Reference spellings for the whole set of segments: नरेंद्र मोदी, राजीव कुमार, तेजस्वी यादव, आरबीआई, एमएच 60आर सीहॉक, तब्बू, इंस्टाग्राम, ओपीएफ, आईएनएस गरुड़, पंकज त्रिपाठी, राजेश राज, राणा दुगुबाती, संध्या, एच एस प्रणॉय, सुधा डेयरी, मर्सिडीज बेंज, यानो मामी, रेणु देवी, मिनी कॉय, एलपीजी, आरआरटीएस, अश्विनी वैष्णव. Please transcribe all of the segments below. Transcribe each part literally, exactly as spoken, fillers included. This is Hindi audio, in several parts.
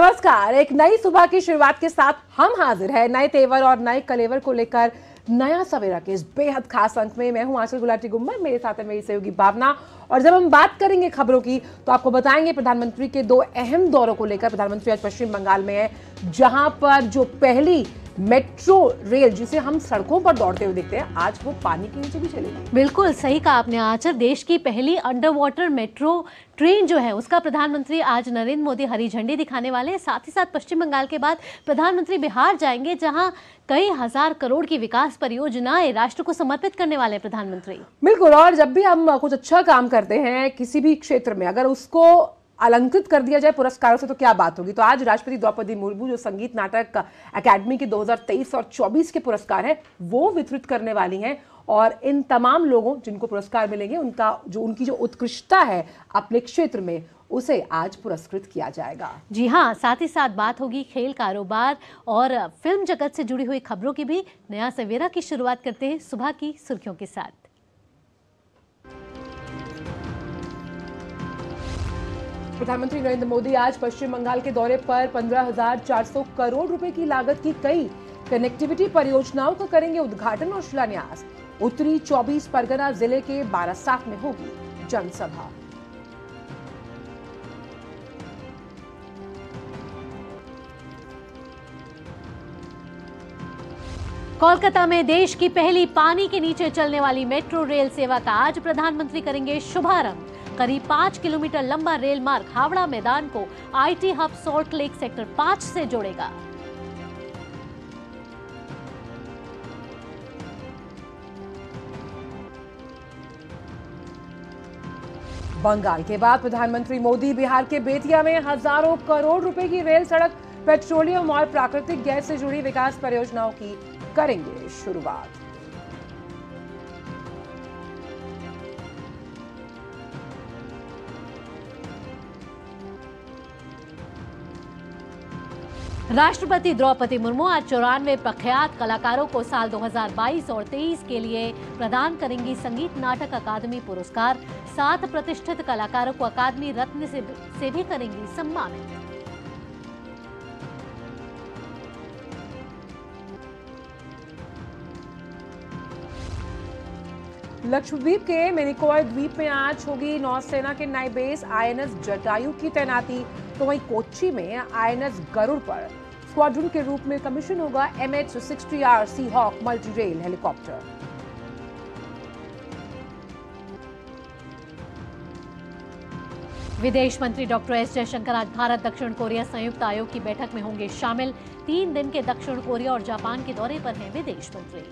नमस्कार, एक नई सुबह की शुरुआत के साथ हम हाजिर हैं नए तेवर और नए कलेवर को लेकर नया सवेरा के इस बेहद खास अंक में। मैं हूं आंचल गुलाटी, मेरे साथ है मेरी सहयोगी भावना। और जब हम बात करेंगे खबरों की तो आपको बताएंगे प्रधानमंत्री के दो अहम दौरों को लेकर। प्रधानमंत्री आज पश्चिम बंगाल में है, जहां पर जो पहली मेट्रो रेल जिसे हम सड़कों पर दौड़ते हुए देखते हैं, आज वो पानी के नीचे भी चलेगी। बिल्कुल सही कहा आपने आंचल। देश की पहली अंडर वाटर मेट्रो ट्रेन जो है उसका प्रधानमंत्री आज नरेंद्र मोदी हरी झंडी दिखाने वाले हैं। साथ ही साथ पश्चिम बंगाल के बाद प्रधानमंत्री बिहार जाएंगे, जहां कई हजार करोड़ की विकास परियोजनाएं राष्ट्र को समर्पित करने वाले हैं प्रधानमंत्री। बिल्कुल, और जब भी हम कुछ अच्छा काम करते हैं किसी भी क्षेत्र में, अगर उसको अलंकृत कर दिया जाए पुरस्कारों से तो क्या बात होगी। तो आज राष्ट्रपति द्रौपदी मुर्मू जो संगीत नाटक अकादमी के दो हज़ार तेईस और चौबीस के पुरस्कार हैं वो वितरित करने वाली हैं। और इन तमाम लोगों जिनको पुरस्कार मिलेंगे उनका जो उनकी जो उत्कृष्टता है अपने क्षेत्र में उसे आज पुरस्कृत किया जाएगा। जी हाँ, साथ ही साथ बात होगी खेल, कारोबार और फिल्म जगत से जुड़ी हुई खबरों की भी। नया सवेरा की शुरुआत करते हैं सुबह की सुर्खियों के साथ। प्रधानमंत्री नरेंद्र मोदी आज पश्चिम बंगाल के दौरे पर पंद्रह हज़ार चार सौ करोड़ रुपए की लागत की कई कनेक्टिविटी परियोजनाओं का करेंगे उद्घाटन और शिलान्यास। उत्तरी चौबीस परगना जिले के बारासात में होगी जनसभा। कोलकाता में देश की पहली पानी के नीचे चलने वाली मेट्रो रेल सेवा का आज प्रधानमंत्री करेंगे शुभारंभ। करीब पाँच किलोमीटर लंबा रेल मार्ग हावड़ा मैदान को IT hub Salt Lake sector पाँच से जोड़ेगा। बंगाल के बाद प्रधानमंत्री मोदी बिहार के बेतिया में हजारों करोड़ रुपए की रेल, सड़क, पेट्रोलियम और प्राकृतिक गैस से जुड़ी विकास परियोजनाओं की करेंगे शुरुआत। राष्ट्रपति द्रौपदी मुर्मू आज चौरानवे प्रख्यात कलाकारों को साल दो हज़ार बाईस और तेईस के लिए प्रदान करेंगी संगीत नाटक अकादमी पुरस्कार। सात प्रतिष्ठित कलाकारों को अकादमी रत्न से, से भी करेंगी सम्मानित। लक्षद्वीप के मेनिकोय द्वीप में आज होगी नौसेना के नए बेस आईएनएस जटायु की तैनाती। तो वहीं कोच्चि में आईएनएस गरुड़ पर स्क्वाड्रन के रूप में कमीशन होगा एमएच साठ R Seahawk multi role helicopter. विदेश मंत्री डॉक्टर एस जयशंकर आज भारत दक्षिण कोरिया संयुक्त आयोग की बैठक में होंगे शामिल। तीन दिन के दक्षिण कोरिया और जापान के दौरे पर हैं विदेश मंत्री।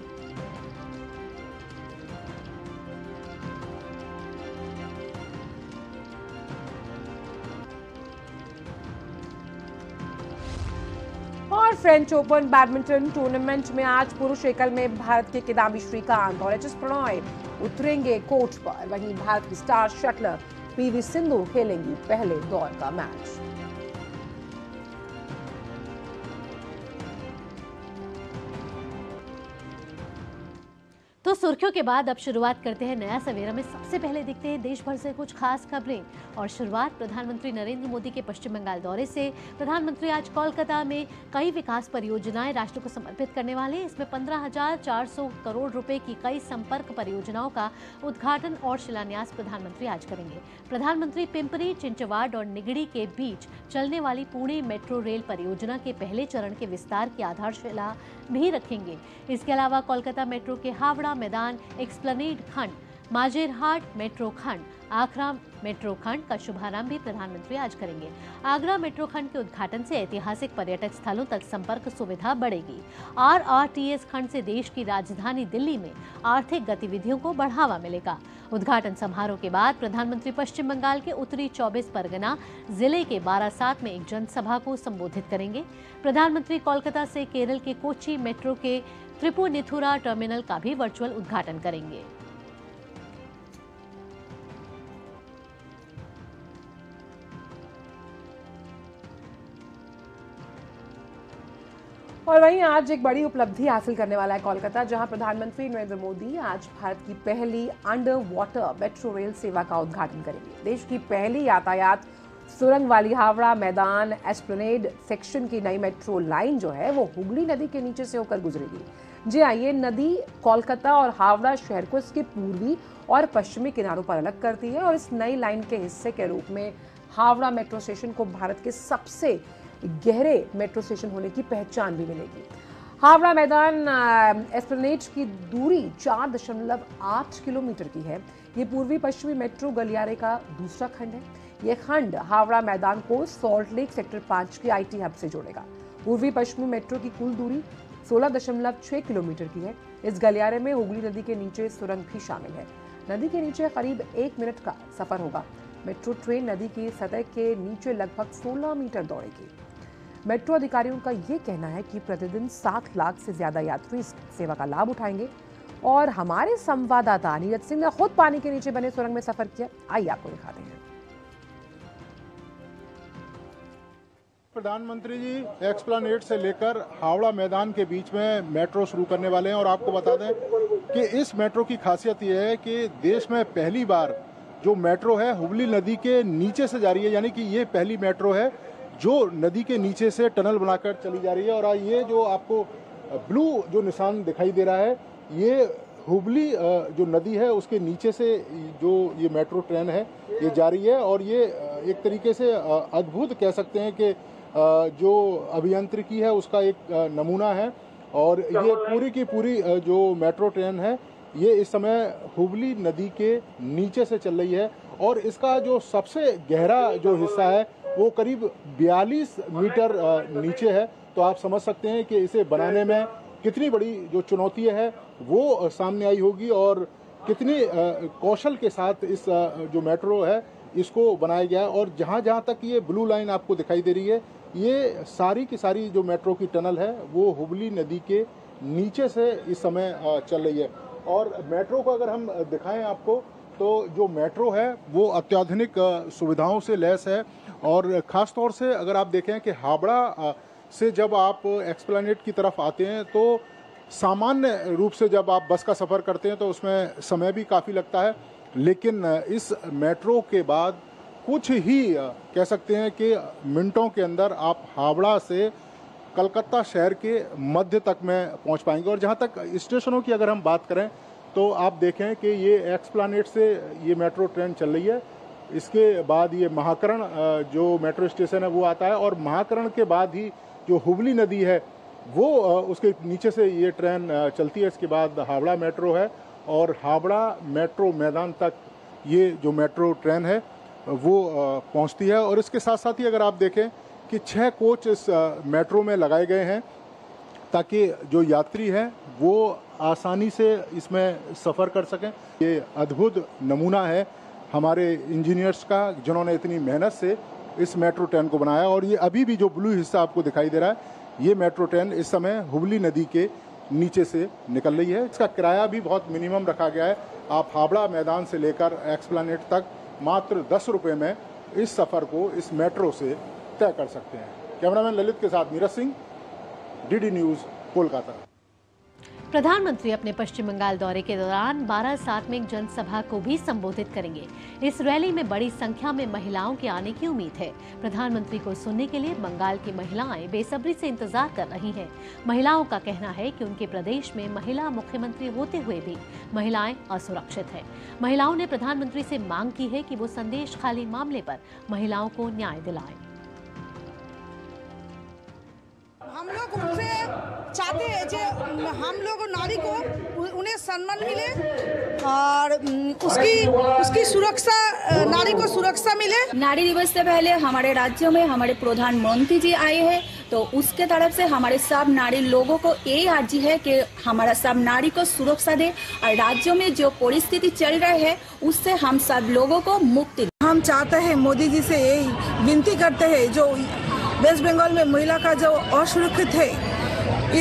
फ्रेंच ओपन बैडमिंटन टूर्नामेंट में आज पुरुष एकल में भारत के किदम्बी श्रीकांत और एच एस प्रणॉय उतरेंगे कोर्ट पर। वहीं भारत की स्टार शटलर पीवी सिंधु खेलेंगी पहले दौर का मैच। तो सुर्खियों के बाद अब शुरुआत करते हैं नया सवेरा में। सबसे पहले देखते हैं देश भर से कुछ खास खबरें और शुरुआत प्रधानमंत्री नरेंद्र मोदी के पश्चिम बंगाल दौरे से। प्रधानमंत्री आज कोलकाता में कई विकास परियोजनाएं राष्ट्र को समर्पित करने वाले हैं। इसमें पंद्रह हज़ार चार सौ करोड़ रुपए की कई संपर्क परियोजनाओं का उद्घाटन और शिलान्यास प्रधानमंत्री आज करेंगे। प्रधानमंत्री पिंपरी, चिंचवाड़ और निगड़ी के बीच चलने वाली पुणे मेट्रो रेल परियोजना के पहले चरण के विस्तार की आधारशिला भी रखेंगे। इसके अलावा कोलकाता मेट्रो के हावड़ा मैदान, एक्सप्लेनेड खंड, माजेरहाट मेट्रो खंड, आगरा मेट्रो खंड का शुभारंभ भी प्रधानमंत्री आज करेंगे। आगरा मेट्रो खंड के उद्घाटन से ऐतिहासिक पर्यटक स्थलों तक संपर्क सुविधा बढ़ेगी। आरआरटीएस खंड से देश की राजधानी दिल्ली में आर्थिक गतिविधियों को बढ़ावा मिलेगा। उद्घाटन समारोह के बाद प्रधानमंत्री पश्चिम बंगाल के उत्तरी चौबीस परगना जिले के बारासात में एक जनसभा को संबोधित करेंगे। प्रधानमंत्री कोलकाता से केरल के कोच्चि मेट्रो के त्रिपुनिथुरा टर्मिनल का भी वर्चुअल उद्घाटन करेंगे। और वहीं आज एक बड़ी उपलब्धि हासिल करने वाला है कोलकाता, जहां प्रधानमंत्री नरेंद्र मोदी आज भारत की पहली अंडर वाटर मेट्रो रेल सेवा का उद्घाटन करेंगे। देश की पहली यातायात सुरंग वाली हावड़ा मैदान एस्प्लेनेड सेक्शन की नई मेट्रो लाइन जो है वो हुगली नदी के नीचे से होकर गुजरेगी। जी हाँ, ये नदी कोलकाता और हावड़ा शहर को इसके पूर्वी और पश्चिमी किनारों पर अलग करती है और इस नई लाइन के हिस्से के रूप में हावड़ा मेट्रो स्टेशन को भारत के सबसे गहरे मेट्रो स्टेशन होने की पहचान भी मिलेगी। हावड़ा मैदान एस्प्लेनेड की दूरी चार दशमलव आठ किलोमीटर की है। ये पूर्वी पश्चिमी मेट्रो गलियारे का दूसरा खंड है। ये खंड हावड़ा मैदान को सॉल्ट लेक सेक्टर पाँच के आईटी हब से जोड़ेगा। पूर्वी पश्चिमी मेट्रो की कुल दूरी सोलह दशमलव छः किलोमीटर की है। इस गलियारे में हुगली नदी के नीचे सुरंग भी शामिल है। नदी के नीचे करीब एक मिनट का सफर होगा। मेट्रो ट्रेन नदी की सतह के नीचे लगभग सोलह मीटर दौड़ेगी। मेट्रो अधिकारियों का ये कहना है कि प्रतिदिन सात लाख से ज़्यादा यात्री इस सेवा का लाभ उठाएंगे। और हमारे संवाददाता नीरज सिंह ने खुद पानी के नीचे बने सुरंग में सफर किया। आइए आपको दिखाते हैं। प्रधानमंत्री जी एक्सप्लेनेड से लेकर हावड़ा मैदान के बीच में मेट्रो शुरू करने वाले हैं और आपको बता दें कि इस मेट्रो की खासियत ये है कि देश में पहली बार जो मेट्रो है हुगली नदी के नीचे से जा रही है, यानी कि ये पहली मेट्रो है जो नदी के नीचे से टनल बनाकर चली जा रही है। और ये जो आपको ब्लू जो निशान दिखाई दे रहा है ये हुगली जो नदी है उसके नीचे से जो ये मेट्रो ट्रेन है ये जा रही है। और ये एक तरीके से अद्भुत कह सकते हैं कि जो अभियांत्रिकी है उसका एक नमूना है। और ये पूरी की पूरी जो मेट्रो ट्रेन है ये इस समय हुगली नदी के नीचे से चल रही है। और इसका जो सबसे गहरा जो हिस्सा है वो करीब बयालीस मीटर नीचे है। तो आप समझ सकते हैं कि इसे बनाने में कितनी बड़ी जो चुनौती है वो सामने आई होगी और कितनी कौशल के साथ इस जो मेट्रो है इसको बनाया गया है। और जहाँ जहाँ तक ये ब्लू लाइन आपको दिखाई दे रही है ये सारी की सारी जो मेट्रो की टनल है वो हुगली नदी के नीचे से इस समय चल रही है। और मेट्रो को अगर हम दिखाएं आपको तो जो मेट्रो है वो अत्याधुनिक सुविधाओं से लैस है। और ख़ास तौर से अगर आप देखें कि हावड़ा से जब आप एक्सप्लेनेड की तरफ आते हैं तो सामान्य रूप से जब आप बस का सफ़र करते हैं तो उसमें समय भी काफ़ी लगता है, लेकिन इस मेट्रो के बाद कुछ ही कह सकते हैं कि मिनटों के अंदर आप हावड़ा से कलकत्ता शहर के मध्य तक में पहुंच पाएंगे। और जहां तक स्टेशनों की अगर हम बात करें तो आप देखें कि ये एक्सप्लेनेड से ये मेट्रो ट्रेन चल रही है, इसके बाद ये महाकरण जो मेट्रो स्टेशन है वो आता है और महाकरण के बाद ही जो हुगली नदी है वो उसके नीचे से ये ट्रेन चलती है। इसके बाद हावड़ा मेट्रो है और हावड़ा मेट्रो मैदान तक ये जो मेट्रो ट्रेन है वो पहुंचती है। और इसके साथ साथ ही अगर आप देखें कि छः कोच इस मेट्रो में लगाए गए हैं ताकि जो यात्री हैं वो आसानी से इसमें सफ़र कर सकें। ये अद्भुत नमूना है हमारे इंजीनियर्स का जिन्होंने इतनी मेहनत से इस मेट्रो ट्रेन को बनाया। और ये अभी भी जो ब्लू हिस्सा आपको दिखाई दे रहा है ये मेट्रो ट्रेन इस समय हुगली नदी के नीचे से निकल रही है। इसका किराया भी बहुत मिनिमम रखा गया है। आप हावड़ा मैदान से लेकर एक्सप्लेनेड तक मात्र दस रुपये में इस सफ़र को इस मेट्रो से तय कर सकते हैं। कैमरामैन ललित के साथ नीरज सिंह, डीडी न्यूज़, कोलकाता। प्रधानमंत्री अपने पश्चिम बंगाल दौरे के दौरान बारह सात में एक जनसभा को भी संबोधित करेंगे। इस रैली में बड़ी संख्या में महिलाओं के आने की उम्मीद है। प्रधानमंत्री को सुनने के लिए बंगाल की महिलाएं बेसब्री से इंतजार कर रही हैं। महिलाओं का कहना है कि उनके प्रदेश में महिला मुख्यमंत्री होते हुए भी महिलाएं असुरक्षित हैं। महिलाओं ने प्रधानमंत्री से मांग की है कि वो संदेश खाली मामले पर महिलाओं को न्याय दिलाएं। हम लोग उनसे चाहते हैं जो हम लोग नारी को उन्हें सम्मान मिले और उसकी उसकी सुरक्षा, नारी को सुरक्षा मिले। नारी दिवस से पहले हमारे राज्यों में हमारे प्रधानमंत्री जी आए हैं तो उसके तरफ से हमारे सब नारी लोगों को यही अर्जी है कि हमारा सब नारी को सुरक्षा दे और राज्यों में जो परिस्थिति चल रही है उससे हम सब लोगों को मुक्ति दे। हम चाहते हैं मोदी जी से यही विनती करते हैं जो वेस्ट बंगाल में महिला का जो असुरक्षित है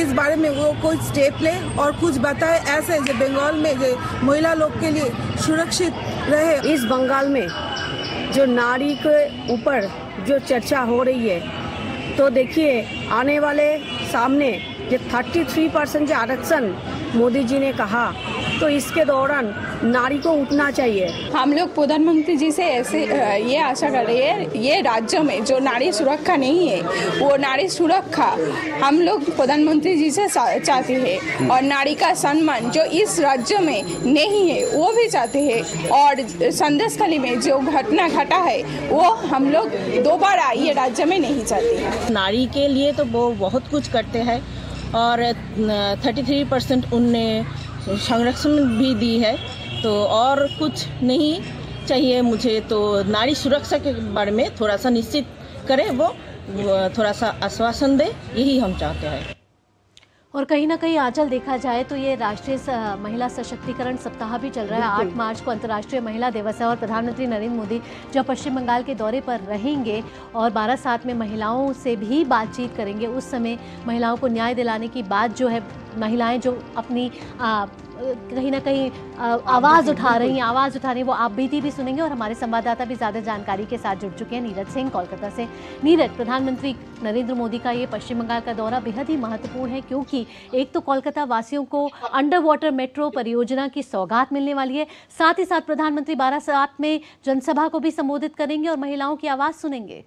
इस बारे में वो कोई स्टेप ले और कुछ बताए ऐसे जो बंगाल में जो महिला लोग के लिए सुरक्षित रहे। इस बंगाल में जो नारी के ऊपर जो चर्चा हो रही है तो देखिए आने वाले सामने जो तैंतीस परसेंट जो आरक्षण मोदी जी ने कहा तो इसके दौरान नारी को उठना चाहिए। हम लोग प्रधानमंत्री जी से ऐसे ये आशा कर रहे हैं ये राज्य में जो नारी सुरक्षा नहीं है वो नारी सुरक्षा हम लोग प्रधानमंत्री जी से चाहते हैं, और नारी का सम्मान जो इस राज्य में नहीं है वो भी चाहते हैं, और संदेशखाली में जो घटना घटा है वो हम लोग दोबारा ये राज्य में नहीं चाहते हैं। नारी के लिए तो वो बहुत कुछ करते हैं और तैंतीस परसेंट उनने संरक्षण भी दी है, तो और कुछ नहीं चाहिए मुझे। तो नारी सुरक्षा के बारे में थोड़ा सा निश्चित करें, वो थोड़ा सा आश्वासन दे, यही हम चाहते हैं। और कहीं ना कहीं आंचल देखा जाए तो ये राष्ट्रीय महिला सशक्तिकरण सप्ताह भी चल रहा है। आठ मार्च को अंतर्राष्ट्रीय महिला दिवस है और प्रधानमंत्री नरेंद्र मोदी जब पश्चिम बंगाल के दौरे पर रहेंगे और बारह सात में महिलाओं से भी बातचीत करेंगे, उस समय महिलाओं को न्याय दिलाने की बात जो है, महिलाएं जो अपनी आ, कहीं ना कहीं आवाज़ उठा रही हैं आवाज़ उठा रही हैं वो आप बीती भी सुनेंगे। और हमारे संवाददाता भी ज़्यादा जानकारी के साथ जुड़ चुके हैं नीरज सिंह कोलकाता से। नीरज, प्रधानमंत्री नरेंद्र मोदी का ये पश्चिम बंगाल का दौरा बेहद ही महत्वपूर्ण है, क्योंकि एक तो कोलकाता वासियों को अंडर वाटर मेट्रो परियोजना की सौगात मिलने वाली है, साथ ही साथ प्रधानमंत्री बारह सात में जनसभा को भी संबोधित करेंगे और महिलाओं की आवाज़ सुनेंगे।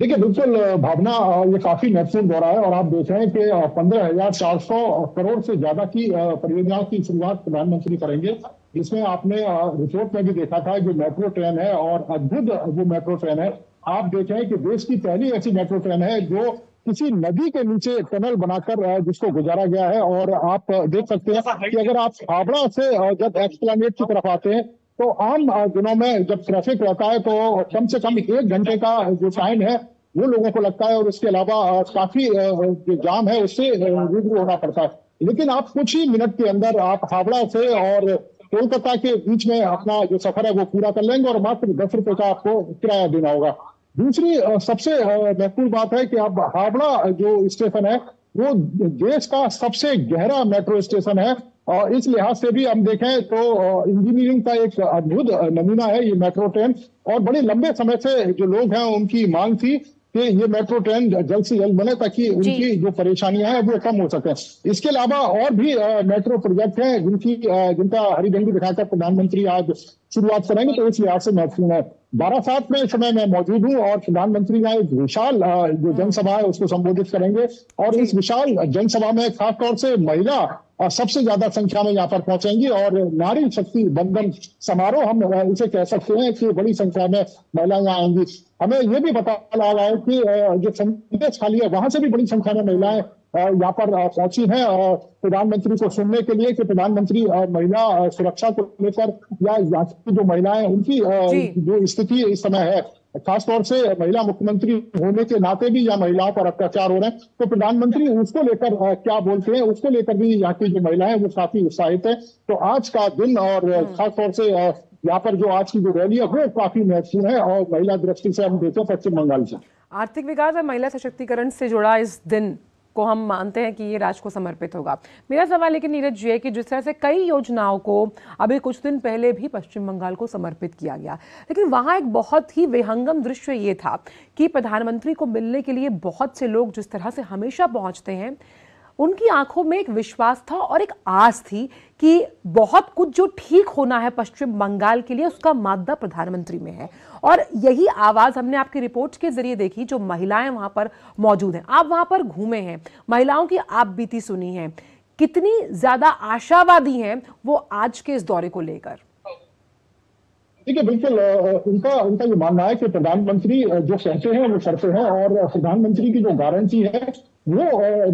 देखिए बिल्कुल भावना, ये काफी महत्वपूर्ण दौरा है और आप देख रहे हैं कि पंद्रह हजार चार सौ करोड़ से ज्यादा की परियोजनाओं की शुरुआत प्रधानमंत्री करेंगे। इसमें आपने रिपोर्ट में भी देखा था जो मेट्रो ट्रेन है और अद्भुत वो मेट्रो ट्रेन है। आप देख रहे हैं कि देश की पहली ऐसी मेट्रो ट्रेन है जो किसी नदी के नीचे टनल बनाकर जिसको गुजारा गया है। और आप देख सकते हैं कि अगर आप हावड़ा से जब एक्सप्लेनेड की तरफ आते हैं तो आम दिनों में जब ट्रैफिक रहता है तो कम से कम एक घंटे का जो टाइम है वो लोगों को लगता है, और उसके अलावा काफी जो जाम है उससे रूबरू होना पड़ता है। लेकिन आप कुछ ही मिनट के अंदर आप हावड़ा से और कोलकाता के बीच में अपना जो सफर है वो पूरा कर लेंगे और मात्र दस रुपए का आपको किराया देना होगा। दूसरी सबसे महत्वपूर्ण बात है कि आप हावड़ा जो स्टेशन है वो देश का सबसे गहरा मेट्रो स्टेशन है, और इस लिहाज से भी हम देखें तो इंजीनियरिंग का एक अद्भुत नमूना है ये मेट्रो ट्रेन। और बड़े लंबे समय से जो लोग हैं उनकी मांग थी कि ये मेट्रो ट्रेन जल्द से जल्द बने ताकि उनकी जो परेशानियां हैं वो कम हो सके। इसके अलावा और भी मेट्रो प्रोजेक्ट हैं जिनकी जिनका हरी झंडी दिखाकर प्रधानमंत्री आज शुरुआत करेंगे, तो इस लिहाज से महत्वपूर्ण है। बारह सात में समय मैं मौजूद हूँ और प्रधानमंत्री का एक विशाल जो जनसभा है उसको संबोधित करेंगे, और इस विशाल जनसभा में खासतौर से महिला और सबसे ज्यादा संख्या में यहाँ पर पहुंचेंगी। और नारी शक्ति बंधन समारोह हम इसे कह सकते हैं कि बड़ी संख्या में महिलाएं यहाँ आएंगी। हमें ये भी पता लगा है कि जो संदेश खाली है वहां से भी बड़ी संख्या में महिलाएं यहाँ पर पहुंची हैं प्रधानमंत्री को सुनने के लिए कि प्रधानमंत्री महिला सुरक्षा को लेकर या यहाँ की जो महिलाएं उनकी जो स्थिति इस समय है, खासतौर से महिला मुख्यमंत्री होने के नाते भी यहाँ महिलाओं पर अत्याचार हो रहे हैं, तो प्रधानमंत्री उसको लेकर क्या बोलते हैं उसको लेकर भी यहाँ की जो महिलाएं वो काफी उत्साहित है। तो आज का दिन और खासतौर से यहाँ पर जो आज की जो रैली है वो काफी महत्वपूर्ण है और महिला दृष्टि से हम देखें पश्चिम बंगाल से। आर्थिक विकास और महिला सशक्तिकरण से जुड़ा इस दिन को हम मानते हैं कि ये राज को समर्पित होगा। मेरा सवाल लेकिन नीरज जी है कि जिस तरह से कई योजनाओं को अभी कुछ दिन पहले भी पश्चिम बंगाल को समर्पित किया गया, लेकिन वहाँ एक बहुत ही विहंगम दृश्य ये था कि प्रधानमंत्री को मिलने के लिए बहुत से लोग जिस तरह से हमेशा पहुँचते हैं, उनकी आंखों में एक विश्वास था और एक आस थी कि बहुत कुछ जो ठीक होना है पश्चिम बंगाल के लिए उसका मादा प्रधानमंत्री में है। और यही आवाज़ हमने आपकी रिपोर्ट के जरिए देखी, जो महिलाएं वहां पर मौजूद हैं, आप वहां पर घूमे हैं, महिलाओं की आप बीती सुनी है, कितनी ज़्यादा आशावादी हैं वो आज के इस दौरे को लेकर? देखिए बिल्कुल उनका उनका ये मानना है कि प्रधानमंत्री जो कहते हैं वो करते हैं, और प्रधानमंत्री की जो गारंटी है वो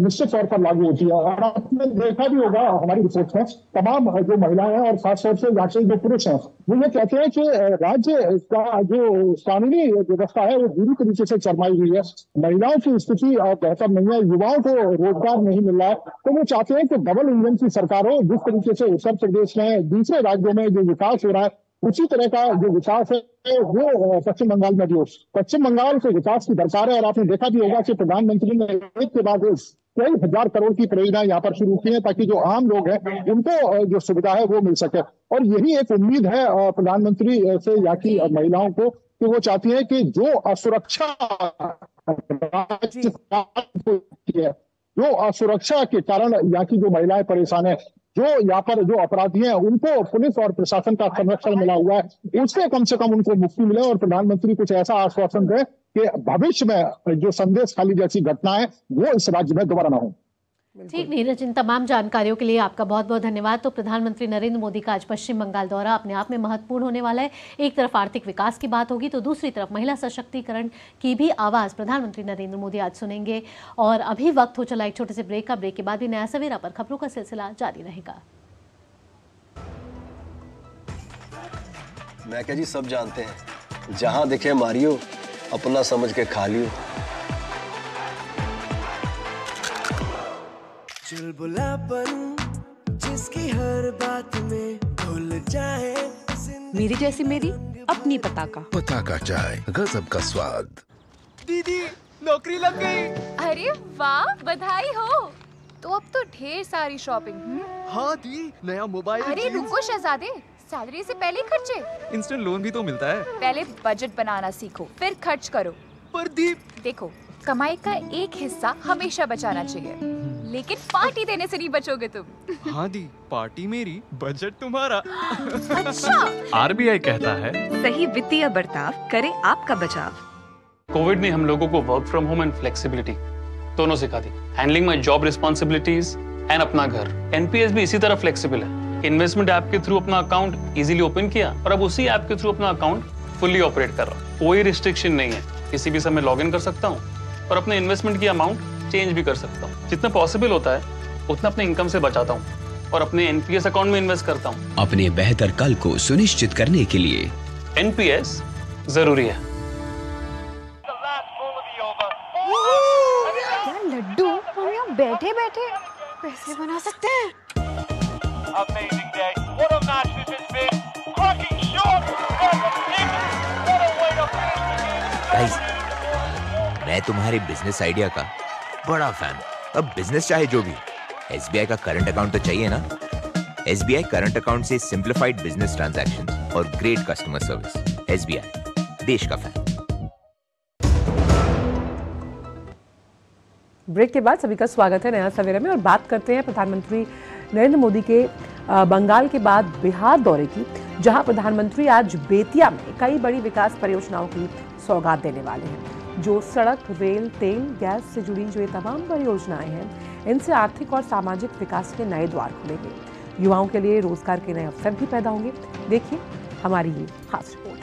निश्चित तौर पर लागू होती है। और आपने देखा भी होगा हमारी रिपोर्ट में तमाम जो महिलाएं हैं और खासतौर से यहाँ के जो पुरुष हैं वो ये कहते हैं कि राज्य का जो कानूनी व्यवस्था है वो बुरी तरीके से चरमाई हुई है, महिलाओं की स्थिति बेहतर नहीं है, युवाओं को रोजगार नहीं मिल रहा है, तो वो चाहते हैं कि डबल इंजन की सरकार हो। जिस तरीके से उत्तर प्रदेश में दूसरे राज्यों में जो विकास हो रहा है उसी तरह का जो विकास है वो पश्चिम बंगाल में भी हो। पश्चिम बंगाल को विकास की दरकार है, और आपने देखा भी होगा कि प्रधानमंत्री ने एक के बाद एक कई हजार करोड़ की परियोजना यहाँ पर शुरू की है ताकि जो आम लोग हैं उनको जो सुविधा है वो मिल सके। और यही एक उम्मीद है प्रधानमंत्री से यहाँ की महिलाओं को कि वो चाहती है कि जो असुरक्षा है जो असुरक्षा के कारण यहाँ की जो महिलाएं परेशान है, जो यहाँ पर जो अपराधी हैं उनको पुलिस और प्रशासन का संरक्षण मिला हुआ है, उससे कम से कम उनको मुक्ति मिले और प्रधानमंत्री कुछ ऐसा आश्वासन दे कि भविष्य में जो संदेश खाली जैसी घटना है वो इस राज्य में दोबारा ना हो। ठीक, नीरज, इन तमाम जानकारियों के लिए आपका बहुत बहुत धन्यवाद। तो प्रधानमंत्री नरेंद्र मोदी का आज पश्चिम बंगाल दौरा अपने आप में महत्वपूर्ण होने वाला है। एक तरफ आर्थिक विकास की बात होगी तो दूसरी तरफ महिला सशक्तिकरण की भी आवाज़ प्रधानमंत्री नरेंद्र मोदी आज सुनेंगे। और अभी वक्त हो चला एक छोटे से ब्रेक का। ब्रेक के बाद भी नया सवेरा पर खबरों का सिलसिला जारी रहेगा। मैं क्या जी, सब जानते हैं, जहाँ दिखे मारियो, अपना समझ के खा लियो। चुलबुला बनूं जिसकी हर बात में भूल जाए, मेरी जैसी मेरी अपनी पताका। पताका चाय, गजब का स्वाद। दीदी नौकरी लग गई। अरे वाह, बधाई हो। तो अब तो ढेर सारी शॉपिंग। हाँ दी, नया मोबाइल। अरे रुको शहजादे, सैलरी से पहले खर्चे। इंस्टेंट लोन भी तो मिलता है। पहले बजट बनाना सीखो फिर खर्च करो। पर दी देखो, कमाई का एक हिस्सा हमेशा बचाना चाहिए, लेकिन पार्टी देने से नहीं बचोगे तुम। हाँ दी, पार्टी मेरी, बजट तुम्हारा। अच्छा, आरबीआई कहता है सही वित्तीय बर्ताव करे आपका बचाव। कोविड ने हम लोगों को work from home and flexibility दोनों सिखा दी। Handling my job responsibilities and अपना घर। एनपीएस भी इसी तरह फ्लेक्सिबल है। इन्वेस्टमेंट ऐप के थ्रू अपना अकाउंट इजीली ओपन किया और अब उसी ऐप के थ्रू अपना अकाउंट फुल्ली ऑपरेट कर रहा हूँ। कोई रिस्ट्रिक्शन नहीं है, किसी भी समय लॉग इन कर सकता हूँ और अपने इन्वेस्टमेंट की अमाउंट चेंज भी कर सकता हूँ। जितना पॉसिबल होता है उतना अपने इनकम से बचाता हूँ और अपने एनपीएस अकाउंट में इन्वेस्ट करता हूँ। अपने बेहतर कल को सुनिश्चित करने के लिए एनपीएस जरूरी है। क्या लड्डू, हम यहाँ बैठे बैठे पैसे बना सकते हैं। मैं तुम्हारे बिजनेस आइडिया का बड़ा फैन। अब बिजनेस चाहे जो भी, एसबीआई का करंट अकाउंट तो चाहिए ना। एसबीआई करंट अकाउंट से सिंपलीफाइड बिजनेस ट्रांजैक्शंस और ग्रेट कस्टमर सर्विस। एसबीआई देश का फैन। ब्रेक के बाद सभी का स्वागत है नया सवेरा में और बात करते हैं प्रधानमंत्री नरेंद्र मोदी के बंगाल के बाद बिहार दौरे की, जहां प्रधानमंत्री आज बेतिया में कई बड़ी विकास परियोजनाओं की सौगात देने वाले हैं। जो सड़क, रेल, तेल, गैस से जुड़ी जो ये तमाम परियोजनाएं हैं, इनसे आर्थिक और सामाजिक विकास के नए द्वार खुलेंगे। युवाओं के लिए रोजगार के नए अवसर भी पैदा होंगे। देखिए हमारी ये खास रिपोर्ट।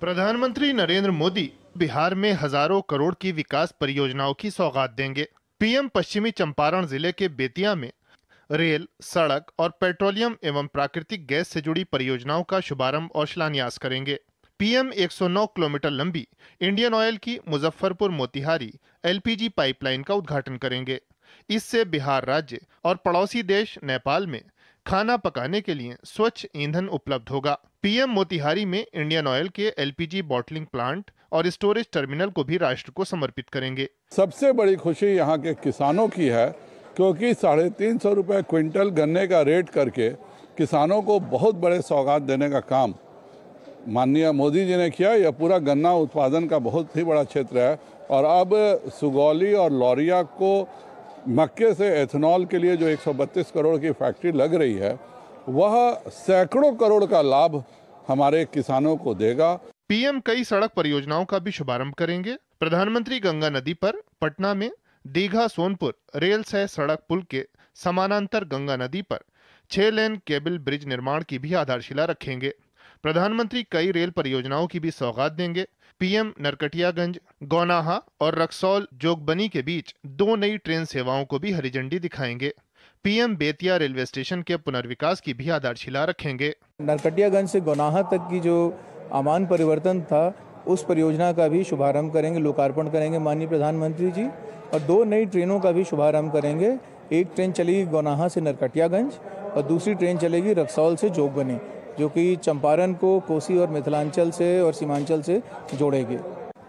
प्रधानमंत्री नरेंद्र मोदी बिहार में हजारों करोड़ की विकास परियोजनाओं की सौगात देंगे। पीएम पश्चिमी चंपारण जिले के बेतिया में रेल, सड़क और पेट्रोलियम एवं प्राकृतिक गैस से जुड़ी परियोजनाओं का शुभारम्भ और शिलान्यास करेंगे। पीएम एक सौ नौ किलोमीटर लंबी इंडियन ऑयल की मुजफ्फरपुर मोतिहारी एलपीजी पाइपलाइन का उद्घाटन करेंगे। इससे बिहार राज्य और पड़ोसी देश नेपाल में खाना पकाने के लिए स्वच्छ ईंधन उपलब्ध होगा। पीएम मोतिहारी में इंडियन ऑयल के एलपीजी बॉटलिंग प्लांट और स्टोरेज टर्मिनल को भी राष्ट्र को समर्पित करेंगे। सबसे बड़ी खुशी यहाँ के किसानों की है, क्योंकि साढ़े तीन सौ रुपये क्विंटल गन्ने का रेट करके किसानों को बहुत बड़े सौगात देने का काम माननीय मोदी जी ने किया। यह पूरा गन्ना उत्पादन का बहुत ही बड़ा क्षेत्र है और अब सुगौली और लौरिया को मक्के से एथेनॉल के लिए जो एक सौ बत्तीस करोड़ की फैक्ट्री लग रही है, वह सैकड़ों करोड़ का लाभ हमारे किसानों को देगा। पीएम कई सड़क परियोजनाओं का भी शुभारंभ करेंगे। प्रधानमंत्री गंगा नदी पर पटना में दीघा सोनपुर रेल सह सड़क पुल के समानांतर गंगा नदी पर छह लेन केबल ब्रिज निर्माण की भी आधारशिला रखेंगे। प्रधानमंत्री कई रेल परियोजनाओं की भी सौगात देंगे। पीएम नरकटियागंज, गौनाहा और रक्सौल जोगबनी के बीच दो नई ट्रेन सेवाओं को भी हरी झंडी दिखाएंगे। पीएम बेतिया रेलवे स्टेशन के पुनर्विकास की भी आधारशिला रखेंगे। नरकटियागंज से गौनाहा तक की जो आमान परिवर्तन था, उस परियोजना का भी शुभारंभ करेंगे, लोकार्पण करेंगे माननीय प्रधानमंत्री जी। और दो नई ट्रेनों का भी शुभारंभ करेंगे। एक ट्रेन चलेगी गौनाहा से नरकटियागंज और दूसरी ट्रेन चलेगी रक्सौल से जोगबनी, जो कि चंपारण को कोसी और मिथिलांचल से और सीमांचल से जोड़ेगी।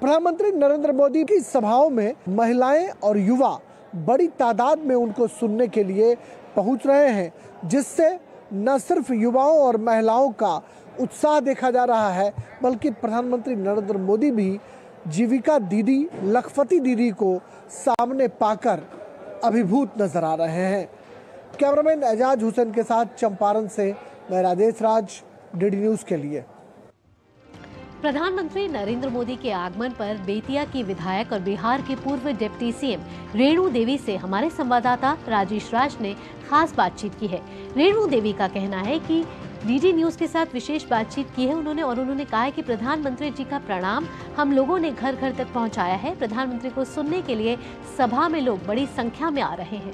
प्रधानमंत्री नरेंद्र मोदी की सभाओं में महिलाएं और युवा बड़ी तादाद में उनको सुनने के लिए पहुंच रहे हैं, जिससे न सिर्फ युवाओं और महिलाओं का उत्साह देखा जा रहा है, बल्कि प्रधानमंत्री नरेंद्र मोदी भी जीविका दीदी, लखपति दीदी को सामने पाकर अभिभूत नजर आ रहे हैं। कैमरामैन एजाज हुसैन के साथ चंपारण से मैं राजेश राज, डीडी न्यूज के लिए। प्रधानमंत्री नरेंद्र मोदी के आगमन पर बेतिया की विधायक और बिहार के पूर्व डिप्टी सीएम रेणु देवी से हमारे संवाददाता राजेश राज ने खास बातचीत की है। रेणु देवी का कहना है कि डीडी न्यूज के साथ विशेष बातचीत की है उन्होंने और उन्होंने कहा है कि प्रधानमंत्री जी का प्रणाम हम लोगों ने घर घर तक पहुँचाया है। प्रधानमंत्री को सुनने के लिए सभा में लोग बड़ी संख्या में आ रहे हैं।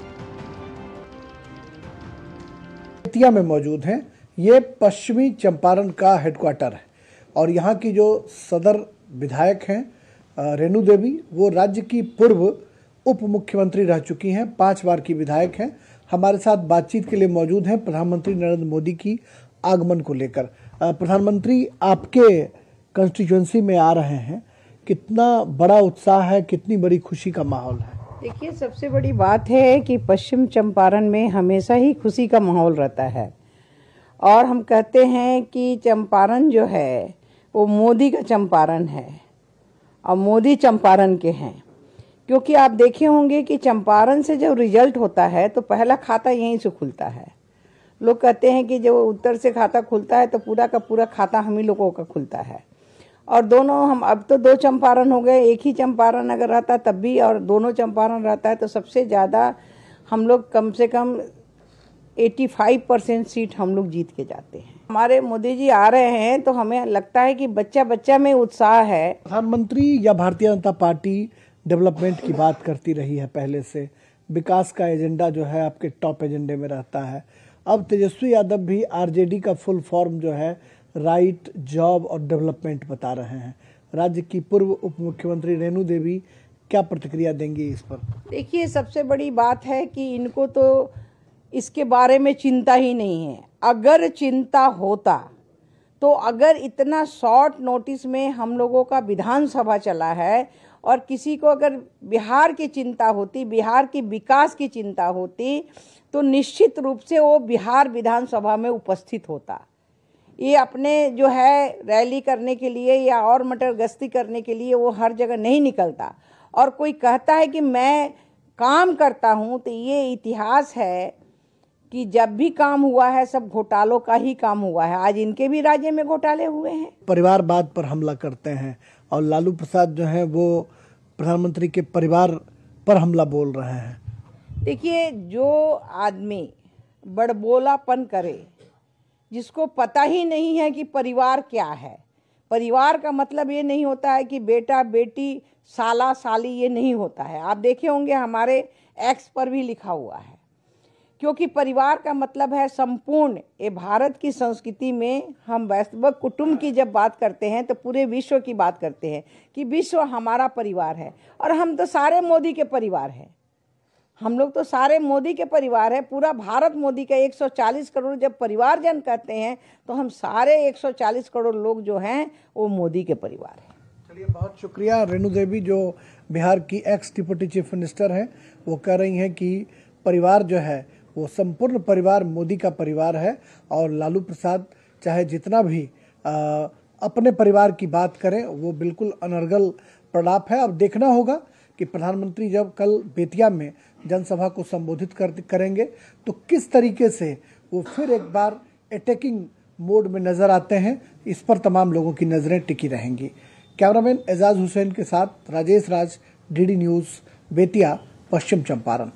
बेतिया में मौजूद है, ये पश्चिमी चंपारण का हेडक्वार्टर है और यहाँ की जो सदर विधायक हैं रेणु देवी, वो राज्य की पूर्व उप मुख्यमंत्री रह चुकी हैं, पांच बार की विधायक हैं। हमारे साथ बातचीत के लिए मौजूद हैं प्रधानमंत्री नरेंद्र मोदी की आगमन को लेकर। प्रधानमंत्री आपके कंस्टिट्यूएंसी में आ रहे हैं, कितना बड़ा उत्साह है, कितनी बड़ी खुशी का माहौल है? देखिए, सबसे बड़ी बात है कि पश्चिम चंपारण में हमेशा ही खुशी का माहौल रहता है और हम कहते हैं कि चंपारण जो है वो मोदी का चंपारण है और मोदी चंपारण के हैं, क्योंकि आप देखे होंगे कि चंपारण से जब रिजल्ट होता है तो पहला खाता यहीं से खुलता है। लोग कहते हैं कि जब उत्तर से खाता खुलता है तो पूरा का पूरा खाता हम ही लोगों का खुलता है और दोनों हम अब तो दो चंपारण हो गए, एक ही चंपारण अगर रहता तब भी और दोनों चंपारण रहता है तो सबसे ज़्यादा हम लोग कम से कम पचासी परसेंट सीट हम लोग जीत के जाते हैं। हमारे मोदी जी आ रहे हैं तो हमें लगता है कि बच्चा बच्चा में उत्साह है। प्रधानमंत्री या भारतीय जनता पार्टी डेवलपमेंट की बात करती रही है, पहले से विकास का एजेंडा जो है आपके टॉप एजेंडे में रहता है। अब तेजस्वी यादव भी आरजेडी का फुल फॉर्म जो है राइट, जॉब और डेवलपमेंट बता रहे हैं। राज्य की पूर्व उप मुख्यमंत्री रेणु देवी क्या प्रतिक्रिया देंगी इस पर? देखिए, सबसे बड़ी बात है कि इनको तो इसके बारे में चिंता ही नहीं है। अगर चिंता होता तो अगर इतना शॉर्ट नोटिस में हम लोगों का विधानसभा चला है और किसी को अगर बिहार की चिंता होती, बिहार की विकास की चिंता होती तो निश्चित रूप से वो बिहार विधानसभा में उपस्थित होता। ये अपने जो है रैली करने के लिए या और मटर गश्ती करने के लिए वो हर जगह नहीं निकलता और कोई कहता है कि मैं काम करता हूँ तो ये इतिहास है कि जब भी काम हुआ है सब घोटालों का ही काम हुआ है। आज इनके भी राज्य में घोटाले हुए हैं। परिवारवाद पर हमला करते हैं और लालू प्रसाद जो है वो प्रधानमंत्री के परिवार पर हमला बोल रहे हैं। देखिए, जो आदमी बड़बोलापन करे, जिसको पता ही नहीं है कि परिवार क्या है, परिवार का मतलब ये नहीं होता है कि बेटा बेटी साला साली, ये नहीं होता है। आप देखे होंगे हमारे एक्स पर भी लिखा हुआ है, क्योंकि परिवार का मतलब है संपूर्ण। ये भारत की संस्कृति में हम वैष्णव कुटुंब की जब बात करते हैं तो पूरे विश्व की बात करते हैं कि विश्व हमारा परिवार है और हम तो सारे मोदी के परिवार हैं। हम लोग तो सारे मोदी के परिवार है, पूरा भारत मोदी का एक सौ चालीस करोड़ जब परिवार जन कहते हैं तो हम सारे एक सौ चालीस करोड़ लोग जो हैं वो मोदी के परिवार हैं। चलिए, बहुत शुक्रिया। रेणु देवी जो बिहार की एक्स डिप्टी चीफ मिनिस्टर हैं, वो कह रही हैं कि परिवार जो है वो संपूर्ण परिवार मोदी का परिवार है और लालू प्रसाद चाहे जितना भी आ, अपने परिवार की बात करें वो बिल्कुल अनर्गल प्रलाप है। अब देखना होगा कि प्रधानमंत्री जब कल बेतिया में जनसभा को संबोधित कर करेंगे तो किस तरीके से वो फिर एक बार अटैकिंग मोड में नज़र आते हैं। इस पर तमाम लोगों की नज़रें टिकी रहेंगी। कैमरामैन एजाज हुसैन के साथ राजेश राज, डीडी न्यूज़, बेतिया, पश्चिम चंपारण।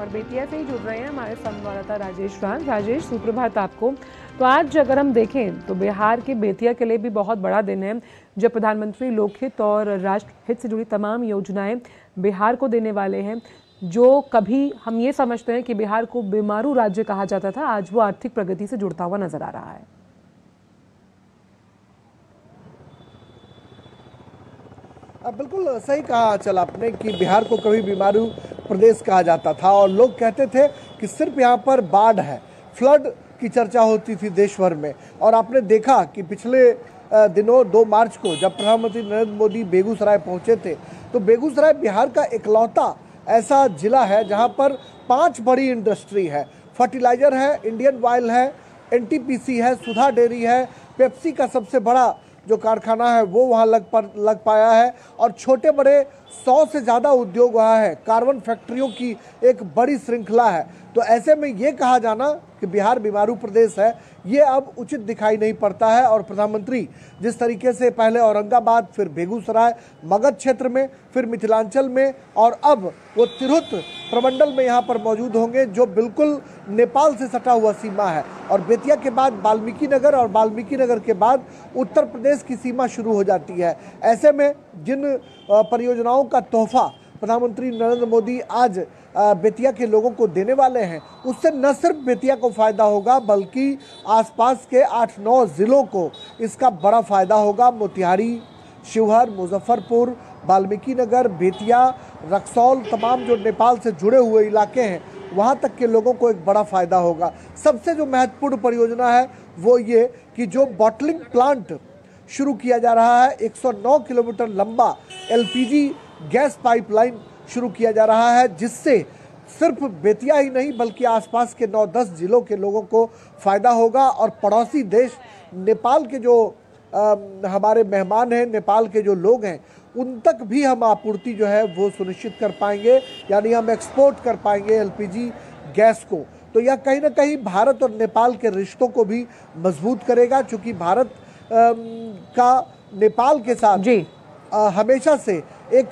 और बेतिया से ही जुड़ रहे हैं हमारे संवाददाता राजेश राज। राजेश, सुप्रभात आपको। तो आज अगर हम देखें तो बिहार के बेतिया के लिए भी बहुत बड़ा दिन है, जब प्रधानमंत्री लोकहित और राष्ट्रहित से जुड़ी तमाम योजनाएं बिहार को देने वाले हैं। जो कभी हम ये समझते हैं कि बिहार को बीमारू राज्य कहा जाता था, आज वो आर्थिक प्रगति से जुड़ता हुआ नजर आ रहा है। बिल्कुल सही कहा चल आपने कि बिहार को कभी बीमारू प्रदेश कहा जाता था और लोग कहते थे कि सिर्फ यहाँ पर बाढ़ है, फ्लड की चर्चा होती थी देश भर में। और आपने देखा कि पिछले दिनों दो मार्च को जब प्रधानमंत्री नरेंद्र मोदी बेगूसराय पहुँचे थे तो बेगूसराय बिहार का इकलौता ऐसा जिला है जहाँ पर पाँच बड़ी इंडस्ट्री है। फर्टिलाइजर है, इंडियन ऑयल है, एनटीपीसी है, सुधा डेयरी है, पेप्सी का सबसे बड़ा जो कारखाना है वो वहाँ लग पर लग पाया है और छोटे बड़े सौ से ज़्यादा उद्योग वहाँ है, कार्बन फैक्ट्रियों की एक बड़ी श्रृंखला है। तो ऐसे में ये कहा जाना कि बिहार बीमारू प्रदेश है, ये अब उचित दिखाई नहीं पड़ता है। और प्रधानमंत्री जिस तरीके से पहले औरंगाबाद, फिर बेगूसराय, मगध क्षेत्र में, फिर मिथिलांचल में और अब वो तिरहुत प्रमंडल में यहाँ पर मौजूद होंगे जो बिल्कुल नेपाल से सटा हुआ सीमा है। और बेतिया के बाद वाल्मीकि नगर और वाल्मीकि नगर के बाद उत्तर प्रदेश की सीमा शुरू हो जाती है। ऐसे में जिन परियोजनाओं का तोहफा प्रधानमंत्री नरेंद्र मोदी आज बेतिया के लोगों को देने वाले हैं, उससे न सिर्फ बेतिया को फ़ायदा होगा बल्कि आसपास के आठ नौ ज़िलों को इसका बड़ा फ़ायदा होगा। मोतिहारी, शिवहर, मुजफ्फरपुर, वाल्मीकि नगर, बेतिया, रक्सौल, तमाम जो नेपाल से जुड़े हुए इलाके हैं वहाँ तक के लोगों को एक बड़ा फ़ायदा होगा। सबसे जो महत्वपूर्ण परियोजना है वो ये कि जो बॉटलिंग प्लांट शुरू किया जा रहा है, एक सौ नौ किलोमीटर लंबा एलपीजी गैस पाइपलाइन शुरू किया जा रहा है, जिससे सिर्फ बेतिया ही नहीं बल्कि आसपास के नौ दस जिलों के लोगों को फ़ायदा होगा। और पड़ोसी देश नेपाल के जो आ, हमारे मेहमान हैं, नेपाल के जो लोग हैं, उन तक भी हम आपूर्ति जो है वो सुनिश्चित कर पाएंगे, यानी हम एक्सपोर्ट कर पाएंगे एलपीजी गैस को। तो यह कहीं ना कहीं भारत और नेपाल के रिश्तों को भी मजबूत करेगा, क्योंकि भारत का नेपाल के साथ जी हमेशा से एक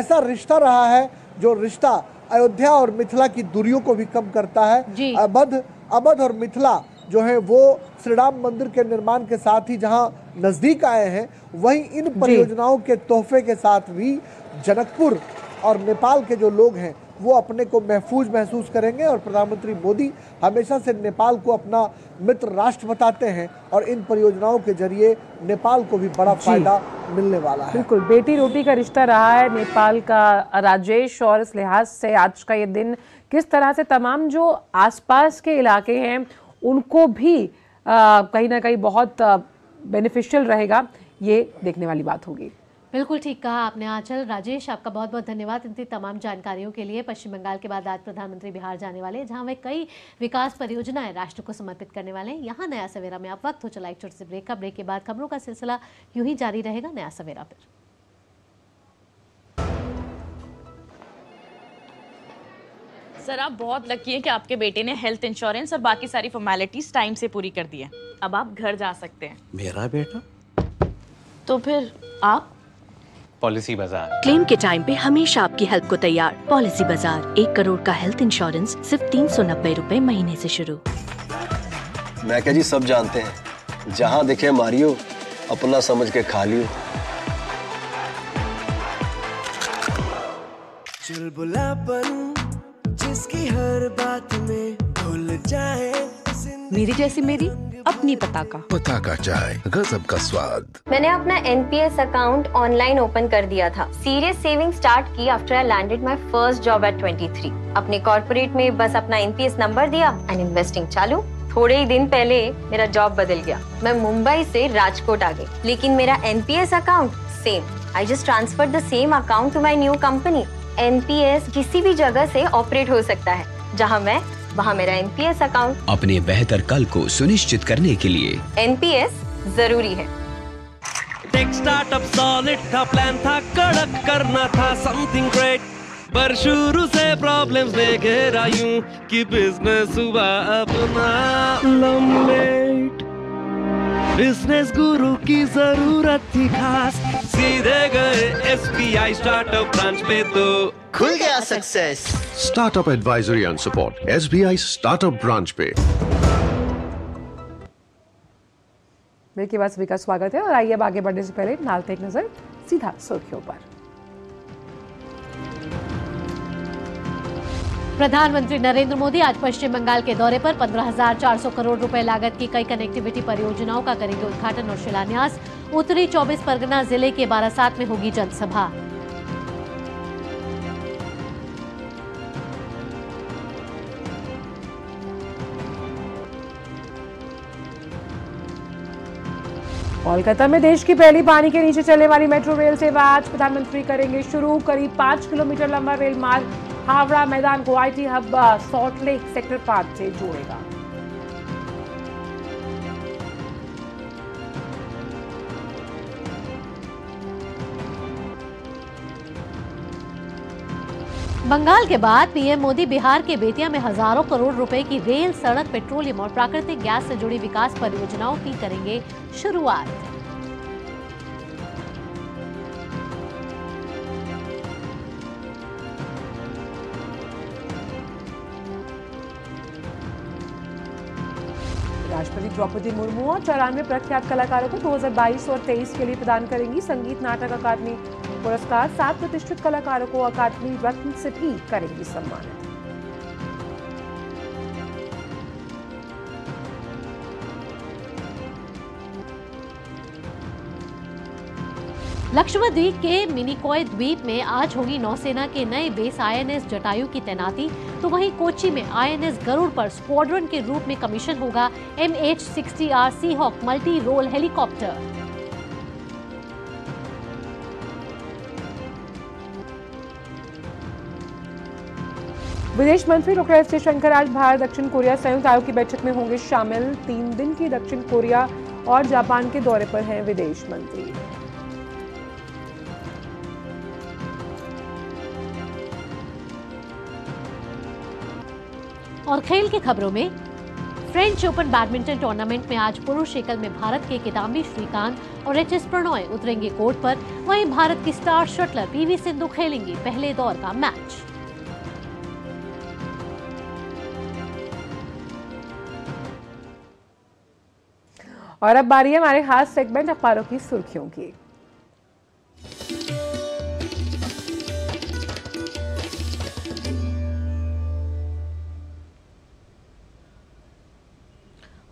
ऐसा रिश्ता रहा है जो रिश्ता अयोध्या और मिथिला की दूरियों को भी कम करता है। अवध अवध और मिथिला जो है वो श्री राम मंदिर के निर्माण के साथ ही जहाँ नज़दीक आए हैं, वहीं इन परियोजनाओं के तोहफे के साथ भी जनकपुर और नेपाल के जो लोग हैं वो अपने को महफूज महसूस करेंगे। और प्रधानमंत्री मोदी हमेशा से नेपाल को अपना मित्र राष्ट्र बताते हैं और इन परियोजनाओं के जरिए नेपाल को भी बड़ा फायदा मिलने वाला है। बिल्कुल बेटी रोटी का रिश्ता रहा है नेपाल का, राजेश, और इस लिहाज से आज का ये दिन किस तरह से तमाम जो आसपास के इलाके हैं उनको भी कहीं ना कहीं बहुत बेनिफिशियल रहेगा, ये देखने वाली बात होगी। बिल्कुल ठीक कहा आपने आंचल। राजेश, आपका बहुत बहुत धन्यवाद इतनी तमाम जानकारियों के लिए। पश्चिम बंगाल के बाद आज प्रधानमंत्री बिहार जाने वाले हैं, जहां वे कई विकास परियोजनाएं राष्ट्र को समर्पित करने वाले हैं। यहां नया सवेरा में आप वक्त हो चला एक छोटे से ब्रेक का। ब्रेक के बाद खबरों का सिलसिला यूं ही जारी रहेगा नया सवेरा पर। सर, आप बहुत लकी हैं कि आपके बेटे ने हेल्थ इंश्योरेंस और बाकी सारी फॉर्मेलिटीज टाइम से पूरी कर दी है। अब आप घर जा सकते हैं। मेरा बेटा? तो फिर आप? पॉलिसी बाजार। क्लेम के टाइम पे हमेशा आपकी हेल्प को तैयार। पॉलिसी बाजार, एक करोड़ का हेल्थ इंश्योरेंस सिर्फ तीन सौ नब्बे रूपए महीने से शुरू। मैके जी सब जानते हैं, जहाँ दिखे मारियो, अपना समझ के खा लियो। जिसकी हर बात में भूल जाए मेरी जैसी मेरी अपनी पताका पताका चाय, गजब का स्वाद। मैंने अपना N P S account online open कर दिया था। सीरियस सेविंग स्टार्ट की after I landed my first job at twenty three. अपने कॉर्पोरेट में बस अपना एन पी एस नंबर दिया एंड इन्वेस्टिंग चालू। थोड़े ही दिन पहले मेरा जॉब बदल गया, मैं मुंबई से राजकोट आ गई, लेकिन मेरा N P S account same. I just transfer the same account to my new company. N P S किसी भी जगह से ऑपरेट हो सकता है, जहां मैं वहां मेरा एन पी एस अकाउंट। अपने बेहतर कल को सुनिश्चित करने के लिए एन पी एस जरूरी है। टेक स्टार्टअप सॉलिड था, प्लान था कड़क, करना था समथिंग ग्रेट, पर शुरू से प्रॉब्लम्स ने घेरा यूं कि बिजनेस हुआ अपना लंबलेट। बिजनेस गुरु की जरूरत थी खास, सीधे गए S B I startup branch पे तो खुल गया success. Startup advisory and support S B I startup branch पे। ब्रेक के बाद सभी का स्वागत है और आइए अब आगे बढ़ने से पहले डालते एक नजर सीधा सुर्खियों पर। प्रधानमंत्री नरेंद्र मोदी आज पश्चिम बंगाल के दौरे पर पंद्रह हज़ार चार सौ करोड़ रुपए लागत की कई कनेक्टिविटी परियोजनाओं का करेंगे उद्घाटन और शिलान्यास। उत्तरी चौबीस परगना जिले के बारासात में होगी जनसभा। कोलकाता में देश की पहली पानी के नीचे चलने वाली मेट्रो रेल सेवा आज प्रधानमंत्री करेंगे शुरू। करीब पाँच किलोमीटर लंबा रेल मार्ग हावड़ा मैदान को I T hub Salt Lake sector पाँच से जोड़ेगा। बंगाल के बाद पीएम मोदी बिहार के बेतिया में हजारों करोड़ रुपए की रेल, सड़क, पेट्रोलियम और प्राकृतिक गैस से जुड़ी विकास परियोजनाओं की करेंगे शुरुआत। राष्ट्रपति द्रौपदी मुर्मू और चौरानवे प्रख्यात कलाकारों को दो हज़ार बाईस और तेईस के लिए प्रदान करेंगी संगीत नाटक अकादमी पुरस्कार। सात प्रतिष्ठित कलाकारों को अकादमी रत्न से भी करेंगी सम्मानित। लक्षद्वीप के मिनिकॉय द्वीप में आज होगी नौसेना के नए बेस आईएनएस जटायु की तैनाती, तो वहीं कोची में आईएनएस गरुड़ पर स्क्वाड्रन के रूप में कमीशन होगा एमएच साठ R Seahawk multi role helicopter. विदेश मंत्री डॉक्टर एस जयशंकर आज भारत दक्षिण कोरिया संयुक्त आयोग की बैठक में होंगे शामिल। तीन दिन की दक्षिण कोरिया और जापान के दौरे पर हैं विदेश मंत्री। और खेल की खबरों में, फ्रेंच ओपन बैडमिंटन टूर्नामेंट में आज पुरुष एकल में भारत के किदम्बी श्रीकांत और एच एस प्रणॉय उतरेंगे कोर्ट पर। वहीं भारत की स्टार शटलर पीवी सिंधु खेलेंगी पहले दौर का मैच। और अब बारी है हमारे खास सेगमेंट अखबारों की सुर्खियों की।